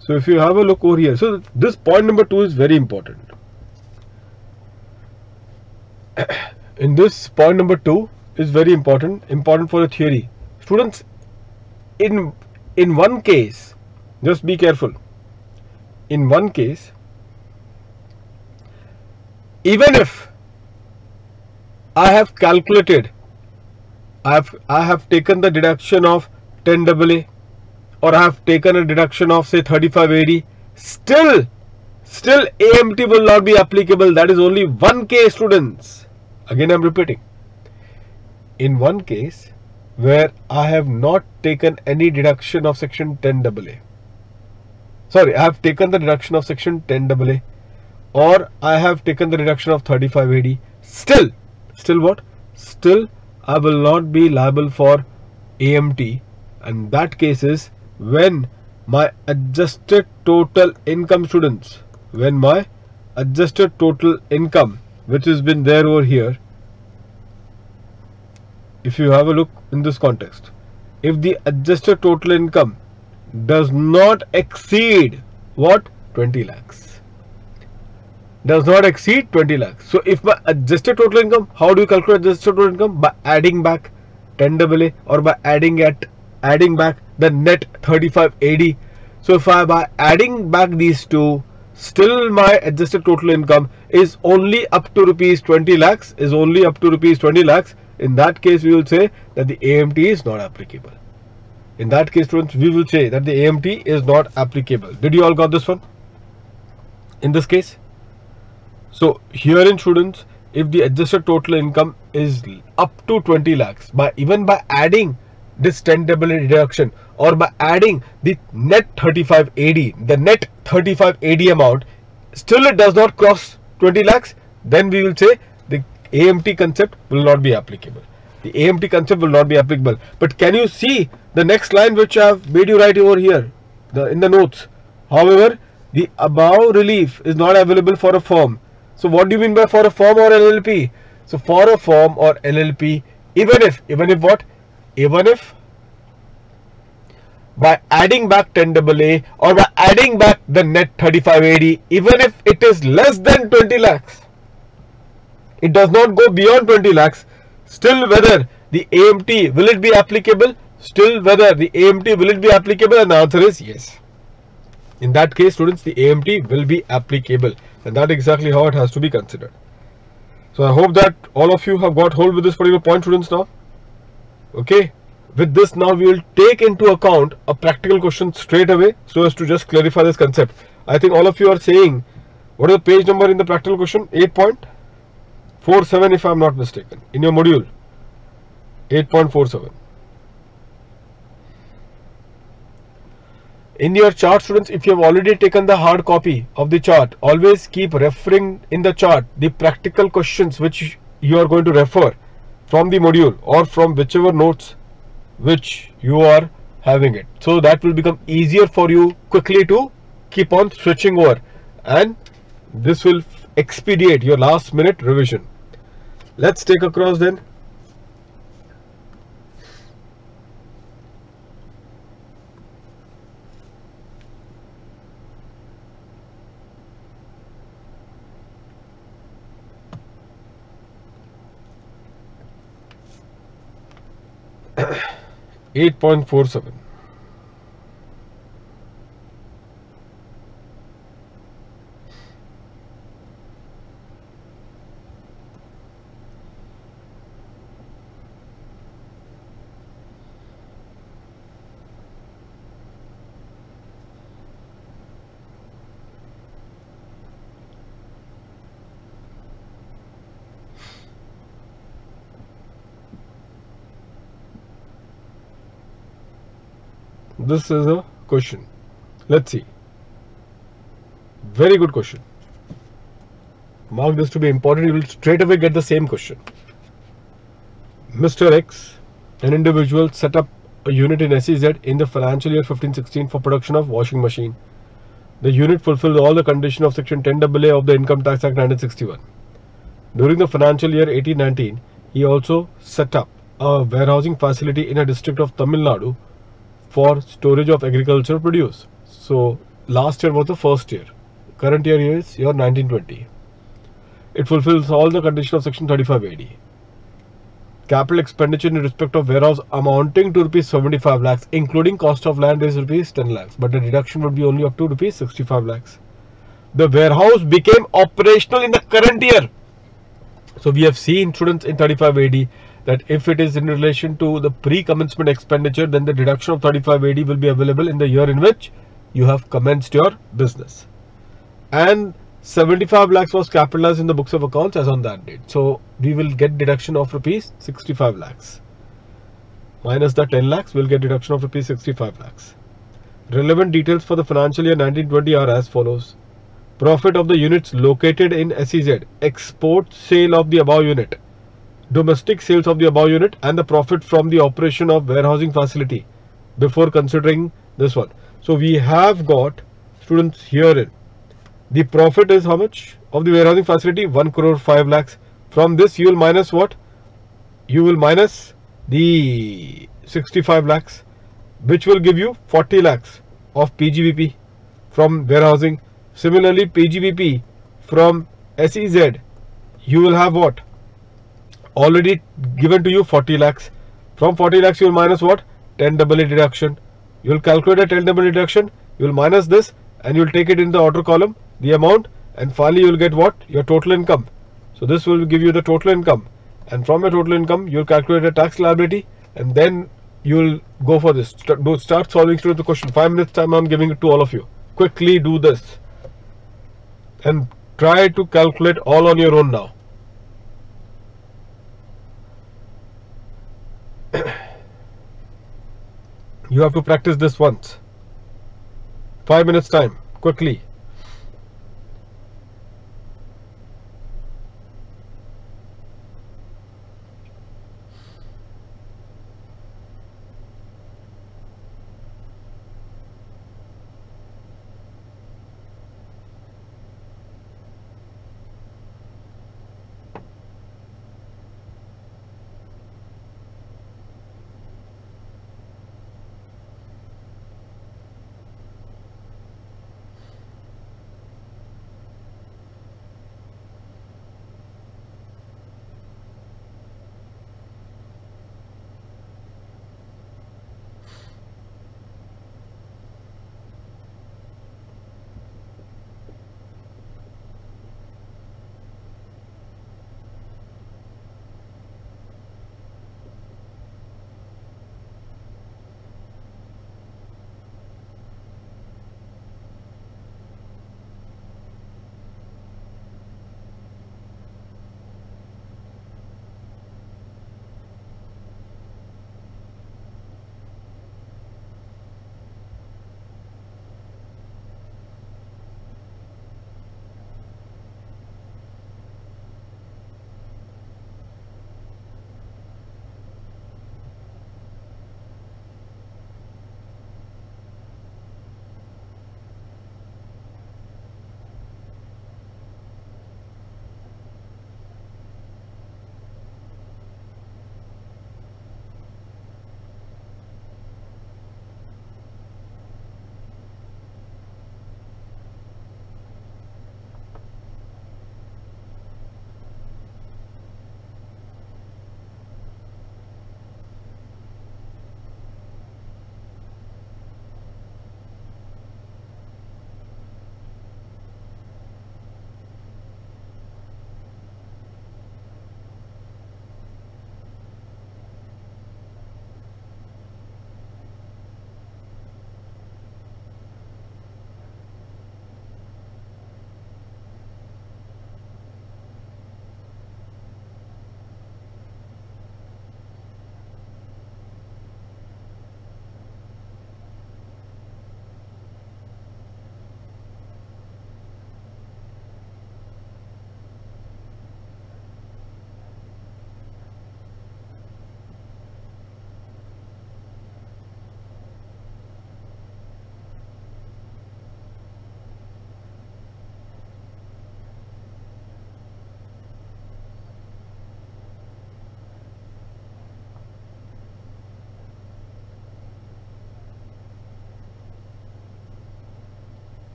So if you have a look over here, so this point number 2 is very important. In this point number 2 is very important for the theory. Students, in one case, just be careful. In one case, even if I have calculated, I have taken the deduction of 10AA, or I have taken a deduction of say 35AD, still AMT will not be applicable. That is only one case, students. Again, I am repeating. In one case where I have not taken any deduction of section 10AA. Sorry, I have taken the deduction of section 10AA, or I have taken the deduction of 35AD. Still what? Still, I will not be liable for AMT, and that case is when my adjusted total income, students, when my adjusted total income, which has been there over here, if you have a look in this context, if the adjusted total income does not exceed what? 20 lakhs. Does not exceed 20 lakhs. So if my adjusted total income, how do you calculate adjusted total income? By adding back 10AA, or by adding back the net 35AD. So if I by adding back these two, still my adjusted total income is only up to rupees 20 lakhs, is only up to rupees 20 lakhs. In that case, we will say that the AMT is not applicable. In that case, students, we will say that the AMT is not applicable. Did you all got this one? In this case, so here in students, if the adjusted total income is up to 20 lakhs, by even by adding this 10AA deduction, or by adding the net 35AD, the net 35AD amount, still it does not cross 20 lakhs, then we will say the AMT concept will not be applicable. The AMT concept will not be applicable. But can you see the next line which I have made you write over here, in the notes? However, the above relief is not available for a firm. So what do you mean by for a firm or LLP? So for a firm or LLP, even if what? Even if by adding back 10AA, or by adding back the net 35AD, even if it is less than 20 lakhs, it does not go beyond 20 lakhs, still whether the AMT will it be applicable? Still whether the AMT will it be applicable? And the answer is yes. In that case, students, the AMT will be applicable, and that exactly how it has to be considered. So I hope that all of you have got hold with this particular point, students, now. Okay, with this now we will take into account a practical question straight away, so as to just clarify this concept. I think all of you are saying, what is the page number in the practical question? 8.47, if I am not mistaken, in your module 8.47. In your chart, students, if you have already taken the hard copy of the chart, always keep referring in the chart the practical questions which you are going to refer from the module, or from whichever notes which you are having it. So that will become easier for you quickly to keep on switching over, and this will expedite your last minute revision. Let's take across then. 8.47. This is a question. Let's see. Very good question. Mark this to be important. You will straight away get the same question. Mr. X, an individual, set up a unit in SEZ in the financial year 15-16 for production of washing machine. The unit fulfills all the conditions of Section 10AA of the Income Tax Act 1961. During the financial year 18-19, he also set up a warehousing facility in a district of Tamil Nadu for storage of agricultural produce. So last year was the first year. Current year is year 1920. It fulfills all the conditions of Section 35AD. Capital expenditure in respect of warehouse amounting to Rs 75 lakhs, including cost of land, is Rs 10 lakhs, but the deduction would be only up to Rs 65 lakhs. The warehouse became operational in the current year. So we have seen, students, in 35AD that if it is in relation to the pre-commencement expenditure, then the deduction of 35AD will be available in the year in which you have commenced your business. And 75 lakhs was capitalized in the books of accounts as on that date. So we will get deduction of rupees 65 lakhs. Minus the 10 lakhs, we'll get deduction of rupees 65 lakhs. Relevant details for the financial year 1920 are as follows. Profit of the units located in SEZ, export sale of the above unit, domestic sales of the above unit, and the profit from the operation of warehousing facility before considering this one. So we have got, students, herein, the profit is how much of the warehousing facility? 1 crore 5 lakhs. From this you will minus what? You will minus the 65 lakhs, which will give you 40 lakhs of PGVP from warehousing. Similarly, PGVP from SEZ, you will have what? Already given to you 40 lakhs. From 40 lakhs you will minus what? 10AA deduction. You will calculate a 10AA deduction. You will minus this and you will take it in the order column, the amount, and finally you will get what? Your total income. So this will give you the total income, and from your total income you will calculate a tax liability, and then you will go for this. Start solving through the question. 5 minutes time I am giving it to all of you. Quickly do this and try to calculate all on your own now. You have to practice this once. 5 minutes time, quickly.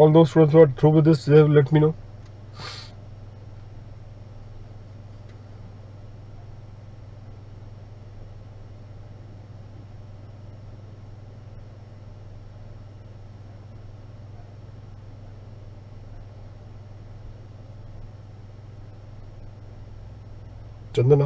all those students who are through with this, they have let me know. Chandana,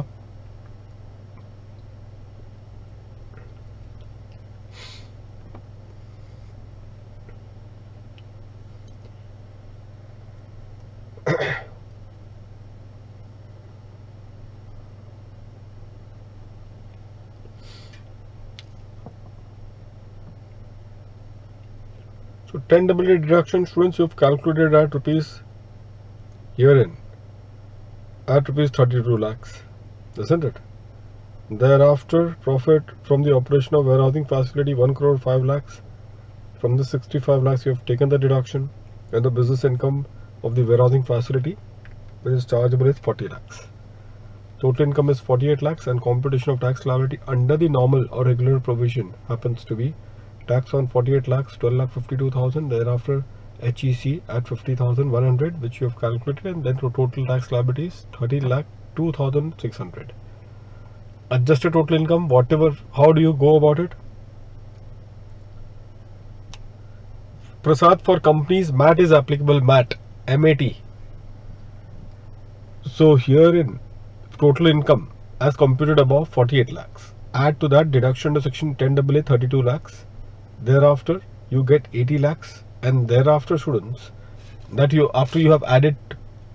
so 10AA deduction students, you have calculated at rupees herein. At rupees 32 lakhs, isn't it? Thereafter, profit from the operation of warehousing facility 1 crore 5 lakhs. From the 65 lakhs, you have taken the deduction, and the business income of the warehousing facility, which is chargeable, is 40 lakhs. Total income is 48 lakhs, and computation of tax liability under the normal or regular provision happens to be tax on 48 lakhs, 12,52,000. Thereafter, HEC at 50,100, which you have calculated, and then to total tax liabilities 30,02,600. Adjusted total income, whatever, how do you go about it? Prasad, for companies, MAT is applicable, MAT. So here in total income as computed above, 48 lakhs. Add to that deduction to section 10AA 32 lakhs. Thereafter, you get 80 lakhs. And thereafter, students, that you, after you have added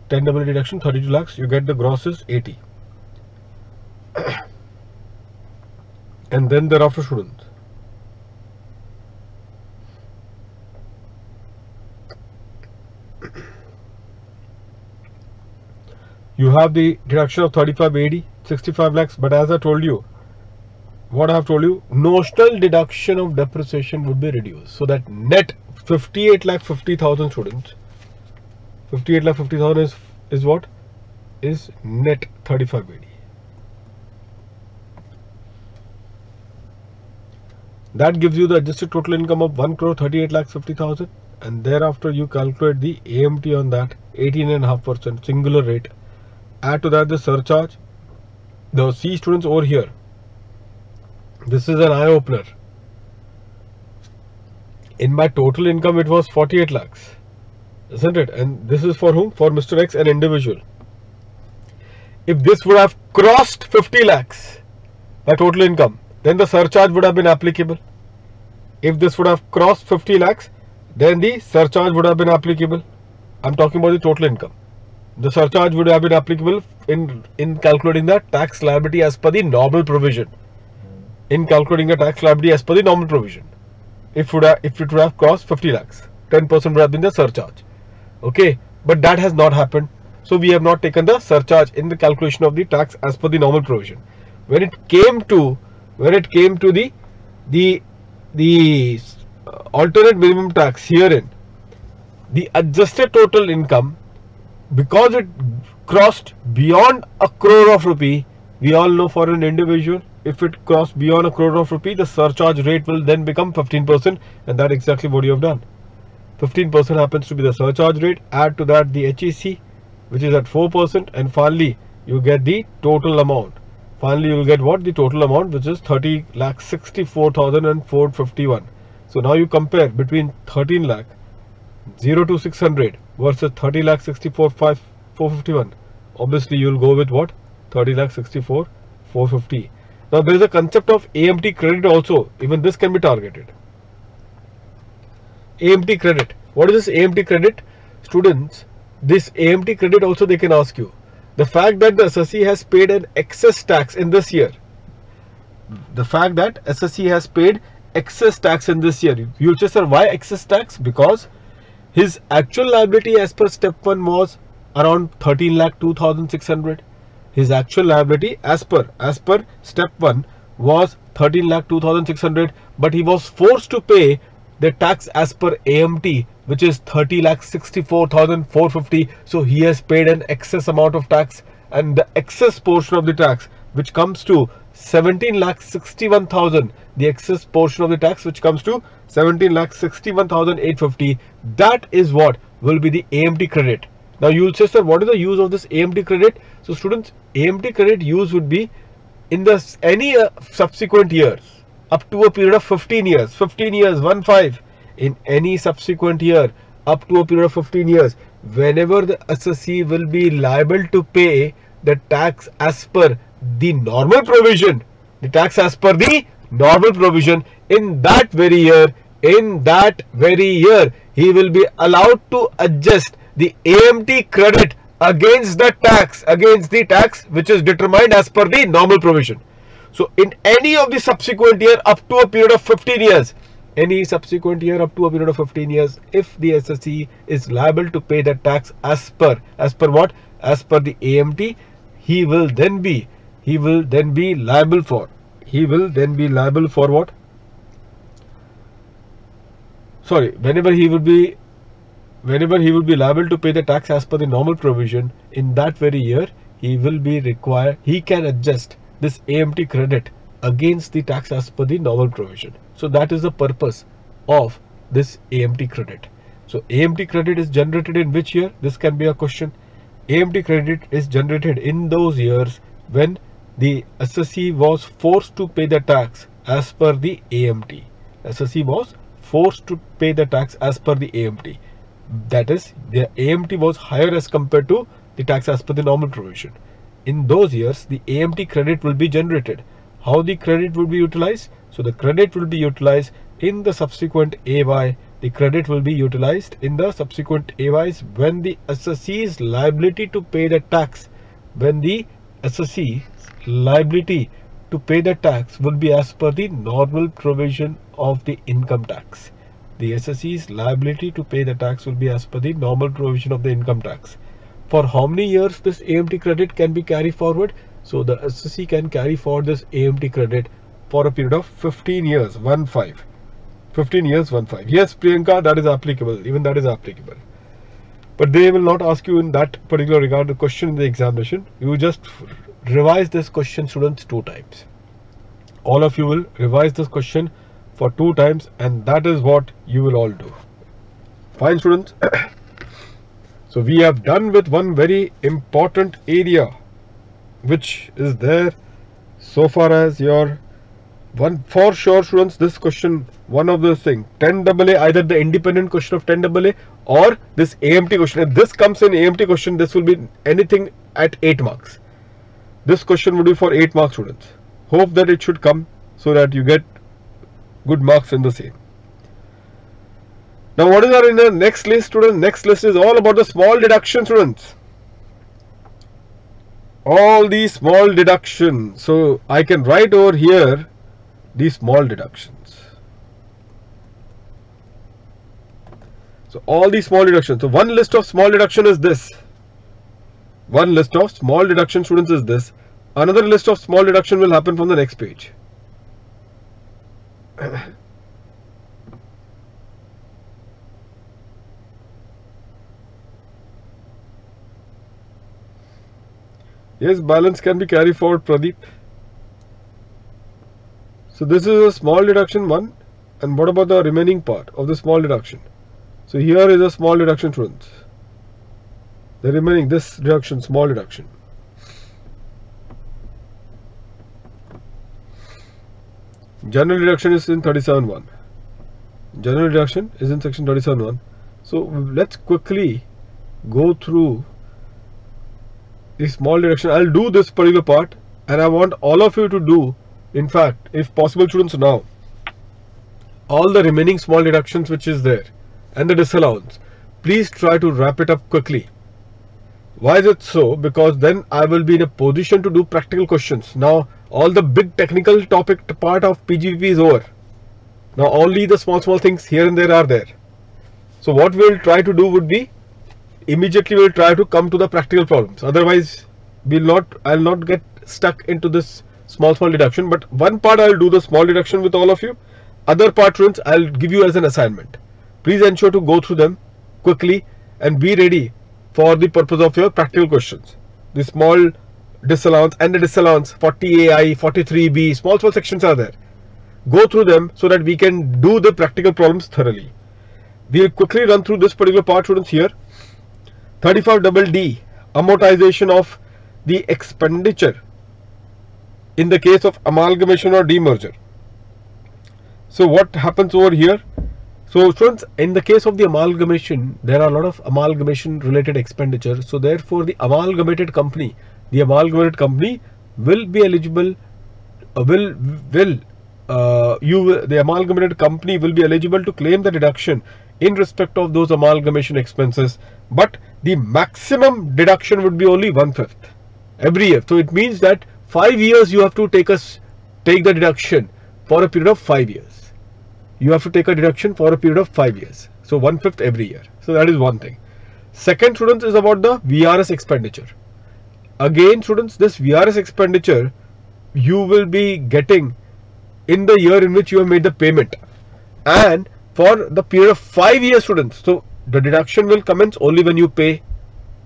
10AA deduction 32 lakhs, you get the gross is 80. And then thereafter, students, you have the deduction of 35AD, 65 lakhs. But as I told you, what I have told you, notional deduction of depreciation would be reduced, so that net 58 lakh 50,000, students, 58 lakh 50,000 is what is net 35AD. That gives you the adjusted total income of 1 crore 38 lakhs 50,000, and thereafter you calculate the AMT on that 18.5% singular rate. Add to that the surcharge. Now see, students, over here, this is an eye opener. In my total income, it was 48 lakhs, isn't it? And this is for whom? For Mr. X, an individual. If this would have crossed 50 lakhs, my total income, then the surcharge would have been applicable. If this would have crossed 50 lakhs, then the surcharge would have been applicable. I'm talking about the total income. The surcharge would have been applicable in calculating the tax liability as per the normal provision. In calculating the tax liability as per the normal provision. If it would have crossed 50 lakhs, 10% would have been the surcharge. Okay, but that has not happened. So we have not taken the surcharge in the calculation of the tax as per the normal provision. When it came to the alternate minimum tax herein, the adjusted total income, because it crossed beyond a crore of rupee, we all know for an individual, if it crossed beyond a crore of rupee, the surcharge rate will then become 15%, and that exactly what you have done. 15% happens to be the surcharge rate. Add to that the HEC, which is at 4%, and finally you get the total amount. Finally you will get what? The total amount, which is 30,64,451. So now you compare between 13,000,000 versus 30,64,451. Obviously you will go with what? 30,64,450. Now there is a concept of AMT credit also. Even this can be targeted. AMT credit. What is this AMT credit? Students, this AMT credit also they can ask you. The fact that the SSC has paid an excess tax in this year. The fact that SSC has paid excess tax in this year. You will say, sir, why excess tax? Because his actual liability as per step 1 was around 13,02,600. His actual liability as per step 1 was 13,02,600, but he was forced to pay the tax as per AMT, which is 30,64,450. So he has paid an excess amount of tax, and the excess portion of the tax which comes to 17,61,000. The excess portion of the tax which comes to 17,61,850. That is what will be the AMT credit. Now you will say, sir, what is the use of this AMT credit? So students, AMT credit use would be in the any subsequent years up to a period of 15 years, in any subsequent year up to a period of 15 years, whenever the SSC will be liable to pay the tax as per the normal provision, the tax as per the normal provision, in that very year, he will be allowed to adjust the AMT credit against the tax, which is determined as per the normal provision. So in any of the subsequent year up to a period of 15 years, if the SSC is liable to pay the tax as per what? As per the AMT, he will then be liable for what? Sorry, whenever he would be liable to pay the tax as per the normal provision, in that very year he will be required, he can adjust this AMT credit against the tax as per the normal provision. So that is the purpose of this AMT credit. So AMT credit is generated in which year? This can be a question. AMT credit is generated in those years when the SSC was forced to pay the tax as per the AMT. SSC was forced to pay the tax as per the AMT. That is, the AMT was higher as compared to the tax as per the normal provision. In those years, the AMT credit will be generated. How the credit will be utilized? So the credit will be utilized in the subsequent AY. The credit will be utilized in the subsequent AYs when the SSC's liability to pay the tax, will be as per the normal provision of the income tax. The SSC's liability to pay the tax will be as per the normal provision of the income tax. For how many years this AMT credit can be carried forward? So the SSC can carry forward this AMT credit for a period of 15 years. Yes, Priyanka, that is applicable. Even that is applicable. But they will not ask you in that particular regard the question in the examination. You just revise this question, students, 2 times. All of you will revise this question for 2 times, and that is what you will all do. Fine, students. So we have done with one very important area which is there so far as your one. For sure, students, this question, one of those things, 10AA, either the independent question of 10AA or this AMT question. If this comes in AMT question, this will be anything at 8 marks. This question would be for 8 marks, students. Hope that it should come so that you get good marks in the same. Now, what is our in the next list, students? Next list is all about the small deduction, students. All these small deductions. So I can write over here these small deductions. So all these small deductions. So one list of small deduction is this. One list of small deduction, students, is this. Another list of small deduction will happen from the next page. Yes, balance can be carried forward, Pradeep. So this is a small deduction one, and what about the remaining part of the small deduction? So here is a small deduction, students. The remaining this deduction, small deduction. General deduction is in 37(1). General deduction is in section 37(1). So let's quickly go through the small deduction. I'll do this particular part, and I want all of you to do, in fact, if possible, students, now all the remaining small deductions which is there and the disallowance, please try to wrap it up quickly. Why is it so? Because then I will be in a position to do practical questions. Now all the big technical topic part of PGVP is over. Now only the small things here and there are there. So what we will try to do would be, immediately we will try to come to the practical problems. Otherwise, I'll not get stuck into this small deduction. But one part I'll do the small deduction with all of you. Other part, students, I'll give you as an assignment. Please ensure to go through them quickly and be ready for the purpose of your practical questions. The small disallowance and the disallowance, 40AI, 43B, small sections are there. Go through them so that we can do the practical problems thoroughly. We will quickly run through this particular part, students. Here, 35AD, amortization of the expenditure in the case of amalgamation or demerger. So what happens over here? So students, in the case of the amalgamation, there are a lot of amalgamation related expenditure. So therefore, the amalgamated company will be eligible. The amalgamated company will be eligible to claim the deduction in respect of those amalgamation expenses, but the maximum deduction would be only 1/5 every year. So it means that 5 years you have to take the deduction for a period of 5 years. You have to take a deduction for a period of 5 years. So 1/5 every year. So that is one thing. Second, students, is about the VRS expenditure. Again, students, this VRS expenditure you will be getting in the year in which you have made the payment and for the period of 5 years, students. So the deduction will commence only when you pay.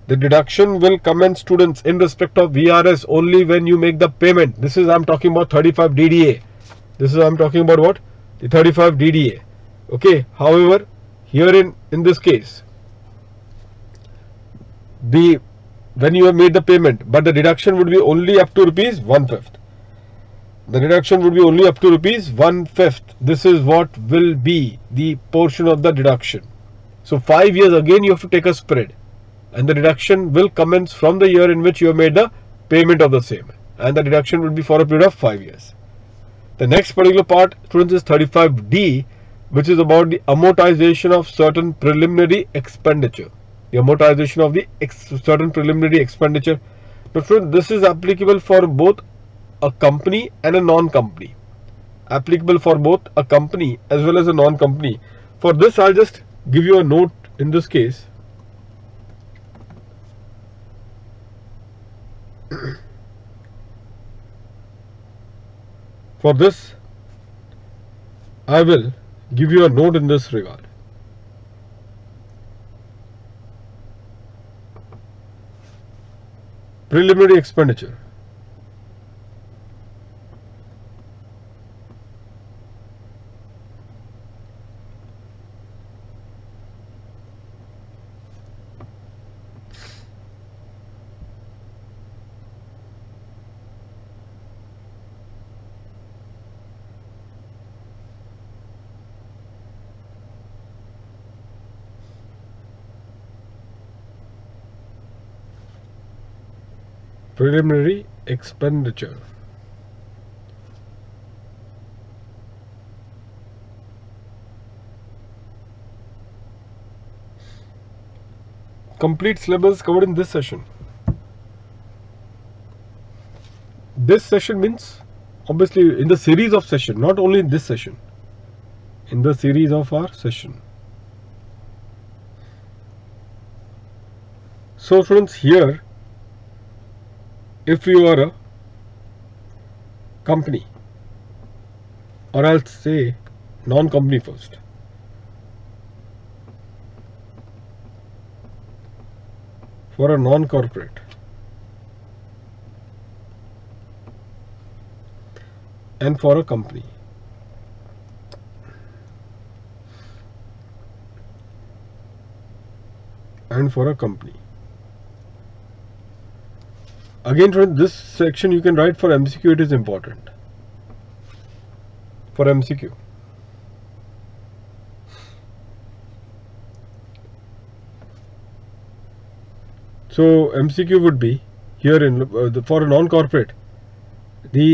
The deduction will commence, students, in respect of VRS only when you make the payment. This is I'm talking about 35DDA. This is I'm talking about what? The 35DDA. Okay. However, here in this case, when you have made the payment, but the deduction would be only up to ₹1/5. The deduction would be only up to ₹1/5. This is what will be the portion of the deduction. So 5 years, again you have to take a spread, and the deduction will commence from the year in which you have made the payment of the same, and the deduction will be for a period of 5 years. The next particular part, students, is 35D, which is about the amortization of certain preliminary expenditure. The amortization of the certain preliminary expenditure. Now, friends, this is applicable for both a company and a non-company, applicable for both a company as well as a non-company. For this, I'll just give you a note in this case. For this, I will give you a note in this regard. Preliminary expenditure. Preliminary expenditure. Complete syllabus covered in this session. This session means obviously in the series of session, not only in this session, in the series of our session. So friends, here, if you are a company, or I'll say non-company first, for a non-corporate, and for a company, Again, for this section you can write for MCQ, it is important. For MCQ. So MCQ would be here in for a non-corporate, the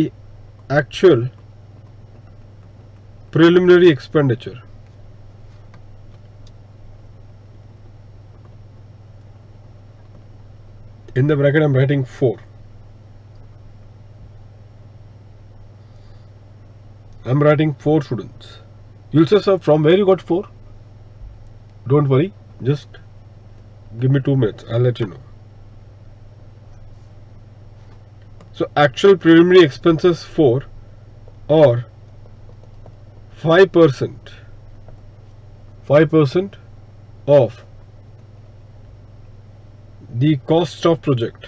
actual preliminary expenditure. In the bracket, I'm writing 4. I'm writing 4, students. You'll say, sir, from where you got 4? Don't worry. Just give me 2 minutes. I'll let you know. So, actual preliminary expenses 4 or 5%. 5% of the cost of project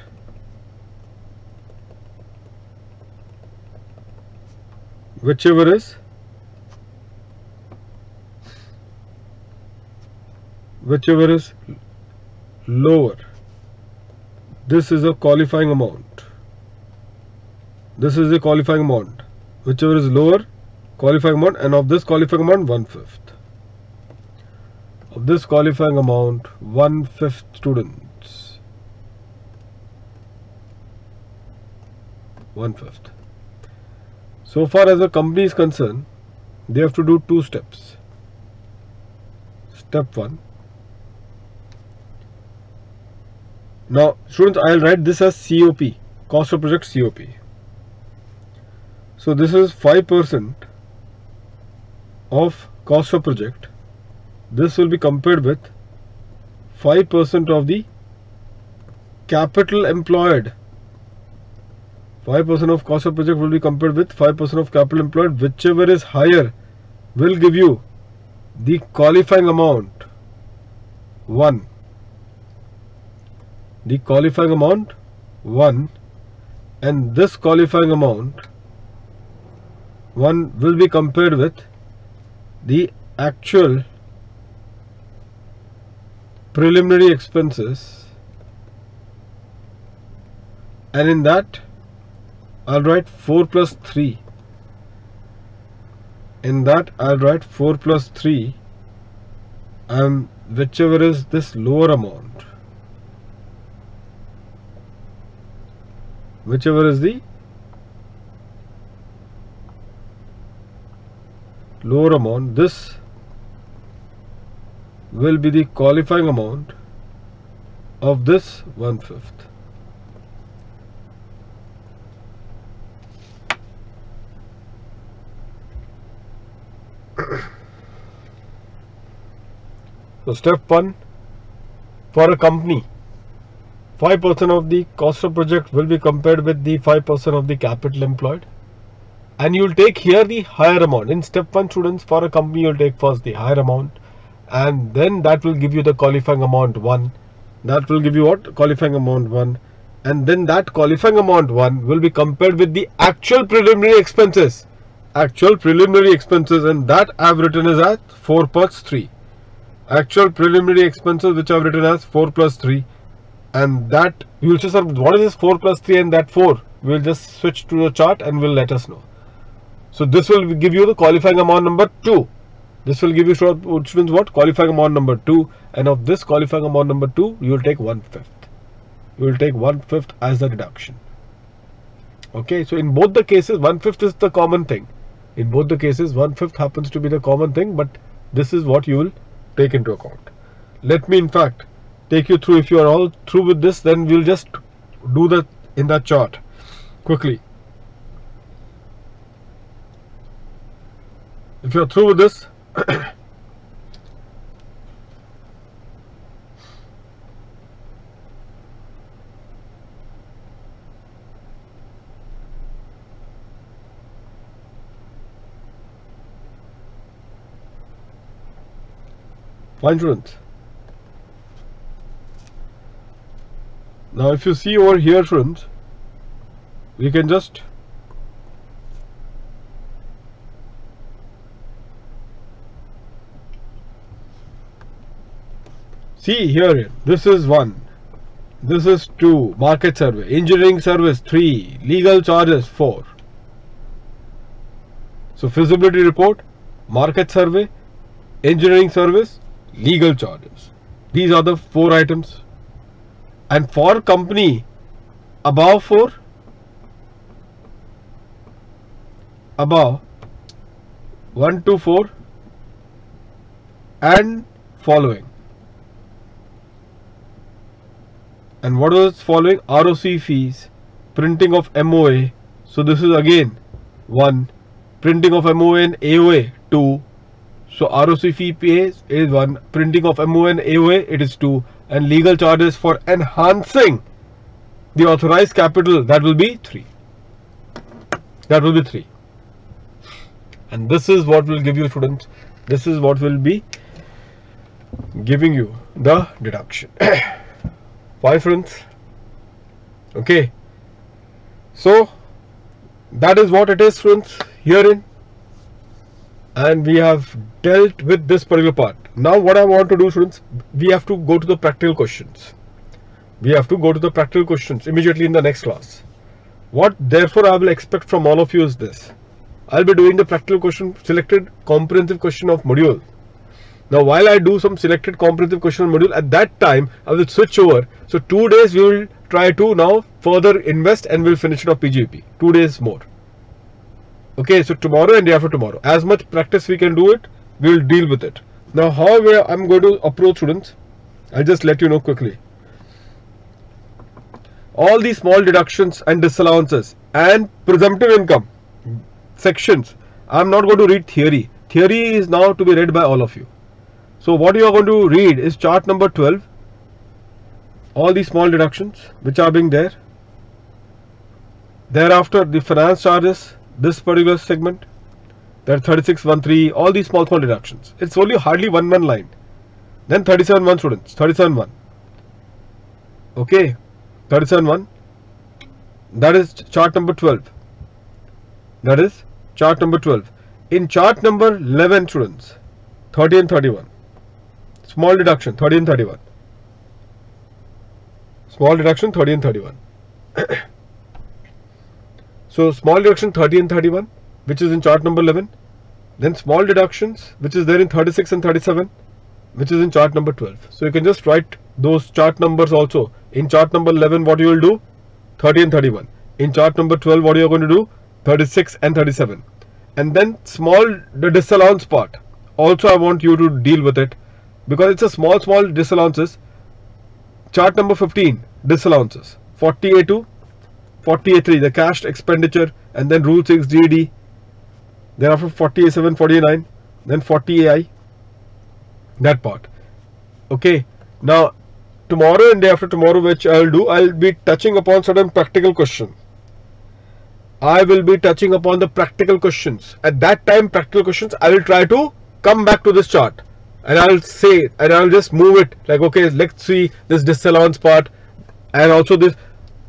whichever is lower. This is a qualifying amount. This is a qualifying amount. Whichever is lower, qualifying amount, and of this qualifying amount, 1/5. Of this qualifying amount, 1/5 students. 1/5. So far as the company is concerned, they have to do two steps. Step 1. Now, students, I'll write this as COP, cost of project COP. So this is 5% of cost of project. This will be compared with 5% of the capital employed. 5% of cost of project will be compared with 5% of capital employed. Whichever is higher will give you the qualifying amount 1. The qualifying amount 1, and this qualifying amount 1 will be compared with the actual preliminary expenses, and in that I'll write 4 plus 3. In that I'll write 4 plus 3, and whichever is this lower amount, whichever is the lower amount, this will be the qualifying amount of this 1/5. So step 1, for a company, 5% of the cost of project will be compared with the 5% of the capital employed, and you will take here the higher amount. In step 1, students, for a company you will take first the higher amount, and then that will give you the qualifying amount 1. That will give you what? Qualifying amount 1, and then that qualifying amount 1 will be compared with the actual preliminary expenses. Actual preliminary expenses, and that I have written as 4 plus 3. Actual preliminary expenses, which I have written as 4 plus 3. And that you will say, sir, what is this 4 plus 3 and that 4? We will just switch to the chart and will let us know. So this will give you the qualifying amount number 2. This will give you, students, what? Qualifying amount number 2. And of this qualifying amount number 2, you will take 1/5. You will take 1/5 as the deduction. Okay, so in both the cases, 1/5 is the common thing. In both the cases, 1/5 happens to be the common thing, but this is what you will take into account. Let me, in fact, take you through. If you are all through with this, then we'll just do that in that chart quickly. If you are through with this, fine, students. Now if you see over here, students, we can just see here. This is 1, this is 2, market survey, engineering service 3, legal charges 4. So feasibility report, market survey, engineering service, legal charges. These are the 4 items. And for company above 4, above 1 to 4 and following. And what is following? ROC fees, printing of MOA. So this is again 1, printing of MOA and AOA 2. So ROC fee pays is 1, printing of MOA and AOA it is 2. And legal charges for enhancing the authorized capital, that will be 3. That will be 3. And this is what will give you, students, this is what will be giving you the deduction. Fine, students. Okay. So that is what it is, students, herein. and we have dealt with this particular part. Now what I want to do, students, we have to go to the practical questions. We have to go to the practical questions immediately in the next class. What therefore I will expect from all of you is this. I'll be doing the practical question, selected comprehensive question of module. Now while I do some selected comprehensive question of module, at that time I will switch over. So 2 days we will try to now further invest and we'll finish it off PGVP. 2 days more. Okay, so tomorrow and day after tomorrow, as much practice we can do it, we will deal with it. Now how I'm going to approach students, I'll just let you know quickly. All these small deductions and disallowances and presumptive income sections, I'm not going to read theory. Theory is now to be read by all of you. So what you are going to read is chart number 12. All these small deductions which are being there. Thereafter the finance charges, this particular segment, there 3613, all these small deductions. It's only hardly one line. Then 37.1 students, 37.1. Okay. 37.1, that is chart number 12. That is chart number 12. In chart number 11, students, 30 and 31. Small deduction, 30 and 31. Small deduction, 30 and 31. So, small deduction, 30 and 31, which is in chart number 11. Then small deductions, which is there in 36 and 37, which is in chart number 12. So, you can just write those chart numbers also. In chart number 11, what you will do? 30 and 31. In chart number 12, what you are going to do? 36 and 37. And then the disallowance part. Also, I want you to deal with it because it's a small disallowances. Chart number 15, disallowances. 40A2, 40A3, the cash expenditure, and then Rule 6 GD. Thereafter 40A7, 40A9, then 40AI. That part. Okay. Now, tomorrow and day after tomorrow, which I will do, I will be touching upon certain practical question. I will be touching upon the practical questions. At that time, practical questions, I will try to come back to this chart. And I will say, and I will just move it. Like, okay, let's see this disallowance part. And also this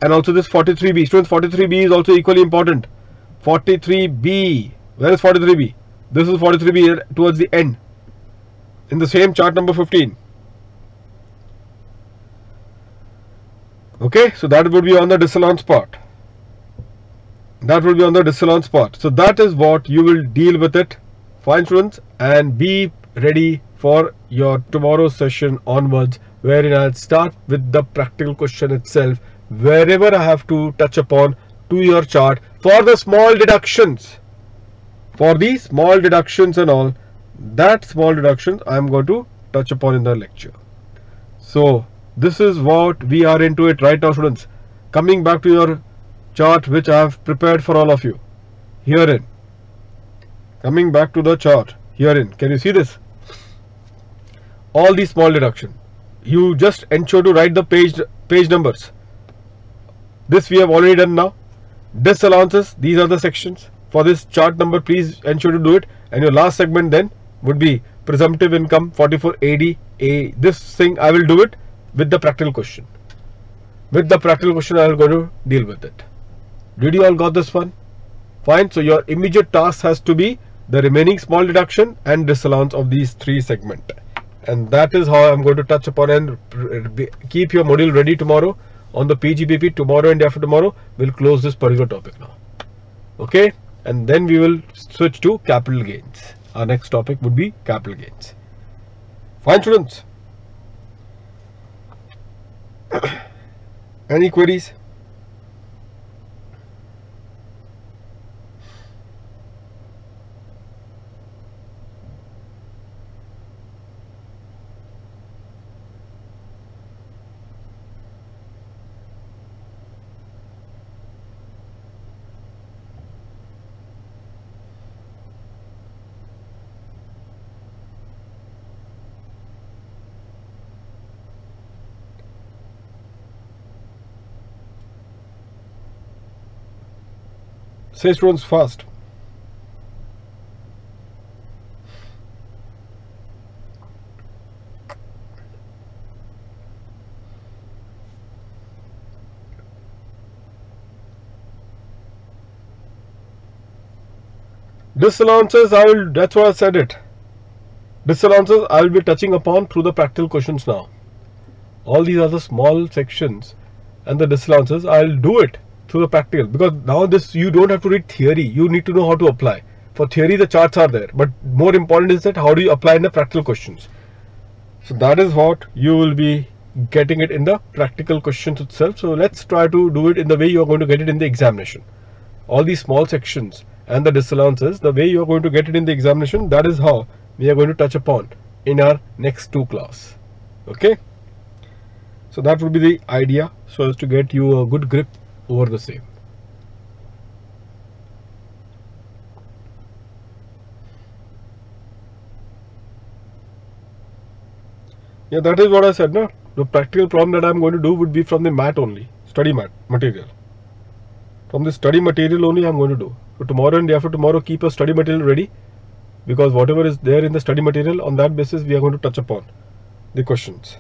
43B. Students, 43B is also equally important. 43B. Where is 43B? This is 43B towards the end. In the same chart number 15. Okay, so that would be on the disallowance part. That would be on the disallowance part. So that is what you will deal with it. Fine, students, and be ready for your tomorrow's session onwards, wherein I'll start with the practical question itself, wherever I have to touch upon to your chart for the small deductions. For these small deductions and all, that small deductions I'm going to touch upon in the lecture. So this is what we are into it right now, students. Coming back to your chart which I have prepared for all of you. Herein. Coming back to the chart. Herein. Can you see this? All these small deduction. You just ensure to write the page numbers. This we have already done now. Disallowances. These are the sections. For this chart number, please ensure to do it. And your last segment then would be presumptive income 44AD. This thing I will do it. With the practical question. With the practical question, I am going to deal with it. Did you all got this one? Fine. So your immediate task has to be the remaining small deduction and disallowance of these three segments. And that is how I am going to touch upon and keep your module ready tomorrow on the PGVP. Tomorrow and after tomorrow, we will close this particular topic now. Okay. And then we will switch to capital gains. Our next topic would be capital gains. Fine, students. Any queries? Say, students, fast. Disallowances, that's why I said it. Disallowances I will be touching upon through the practical questions now. All these are the small sections, and the disallowances I will do it through the practical, because now this you don't have to read theory. You need to know how to apply. For theory, the charts are there, but more important is that how do you apply in the practical questions. So that is what you will be getting it in the practical questions itself. So let's try to do it in the way you are going to get it in the examination. All these small sections and the disallowances, the way you are going to get it in the examination, that is how we are going to touch upon in our next two class. Okay, so that would be the idea, so as to get you a good grip over the same. Yeah, that is what I said, no? The practical problem that I am going to do would be from the MAT only, study MAT material. From the study material only I am going to do. So tomorrow and day after tomorrow, keep your study material ready, because whatever is there in the study material, on that basis we are going to touch upon the questions.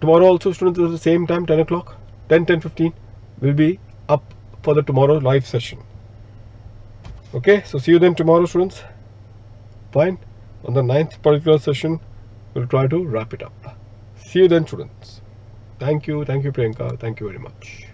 Tomorrow also, students, at the same time, 10 o'clock, 10:15, will be up for the tomorrow live session. Okay, so see you then tomorrow, students. Fine. On the 9th particular session, we'll try to wrap it up. See you then, students. Thank you. Thank you, Priyanka. Thank you very much.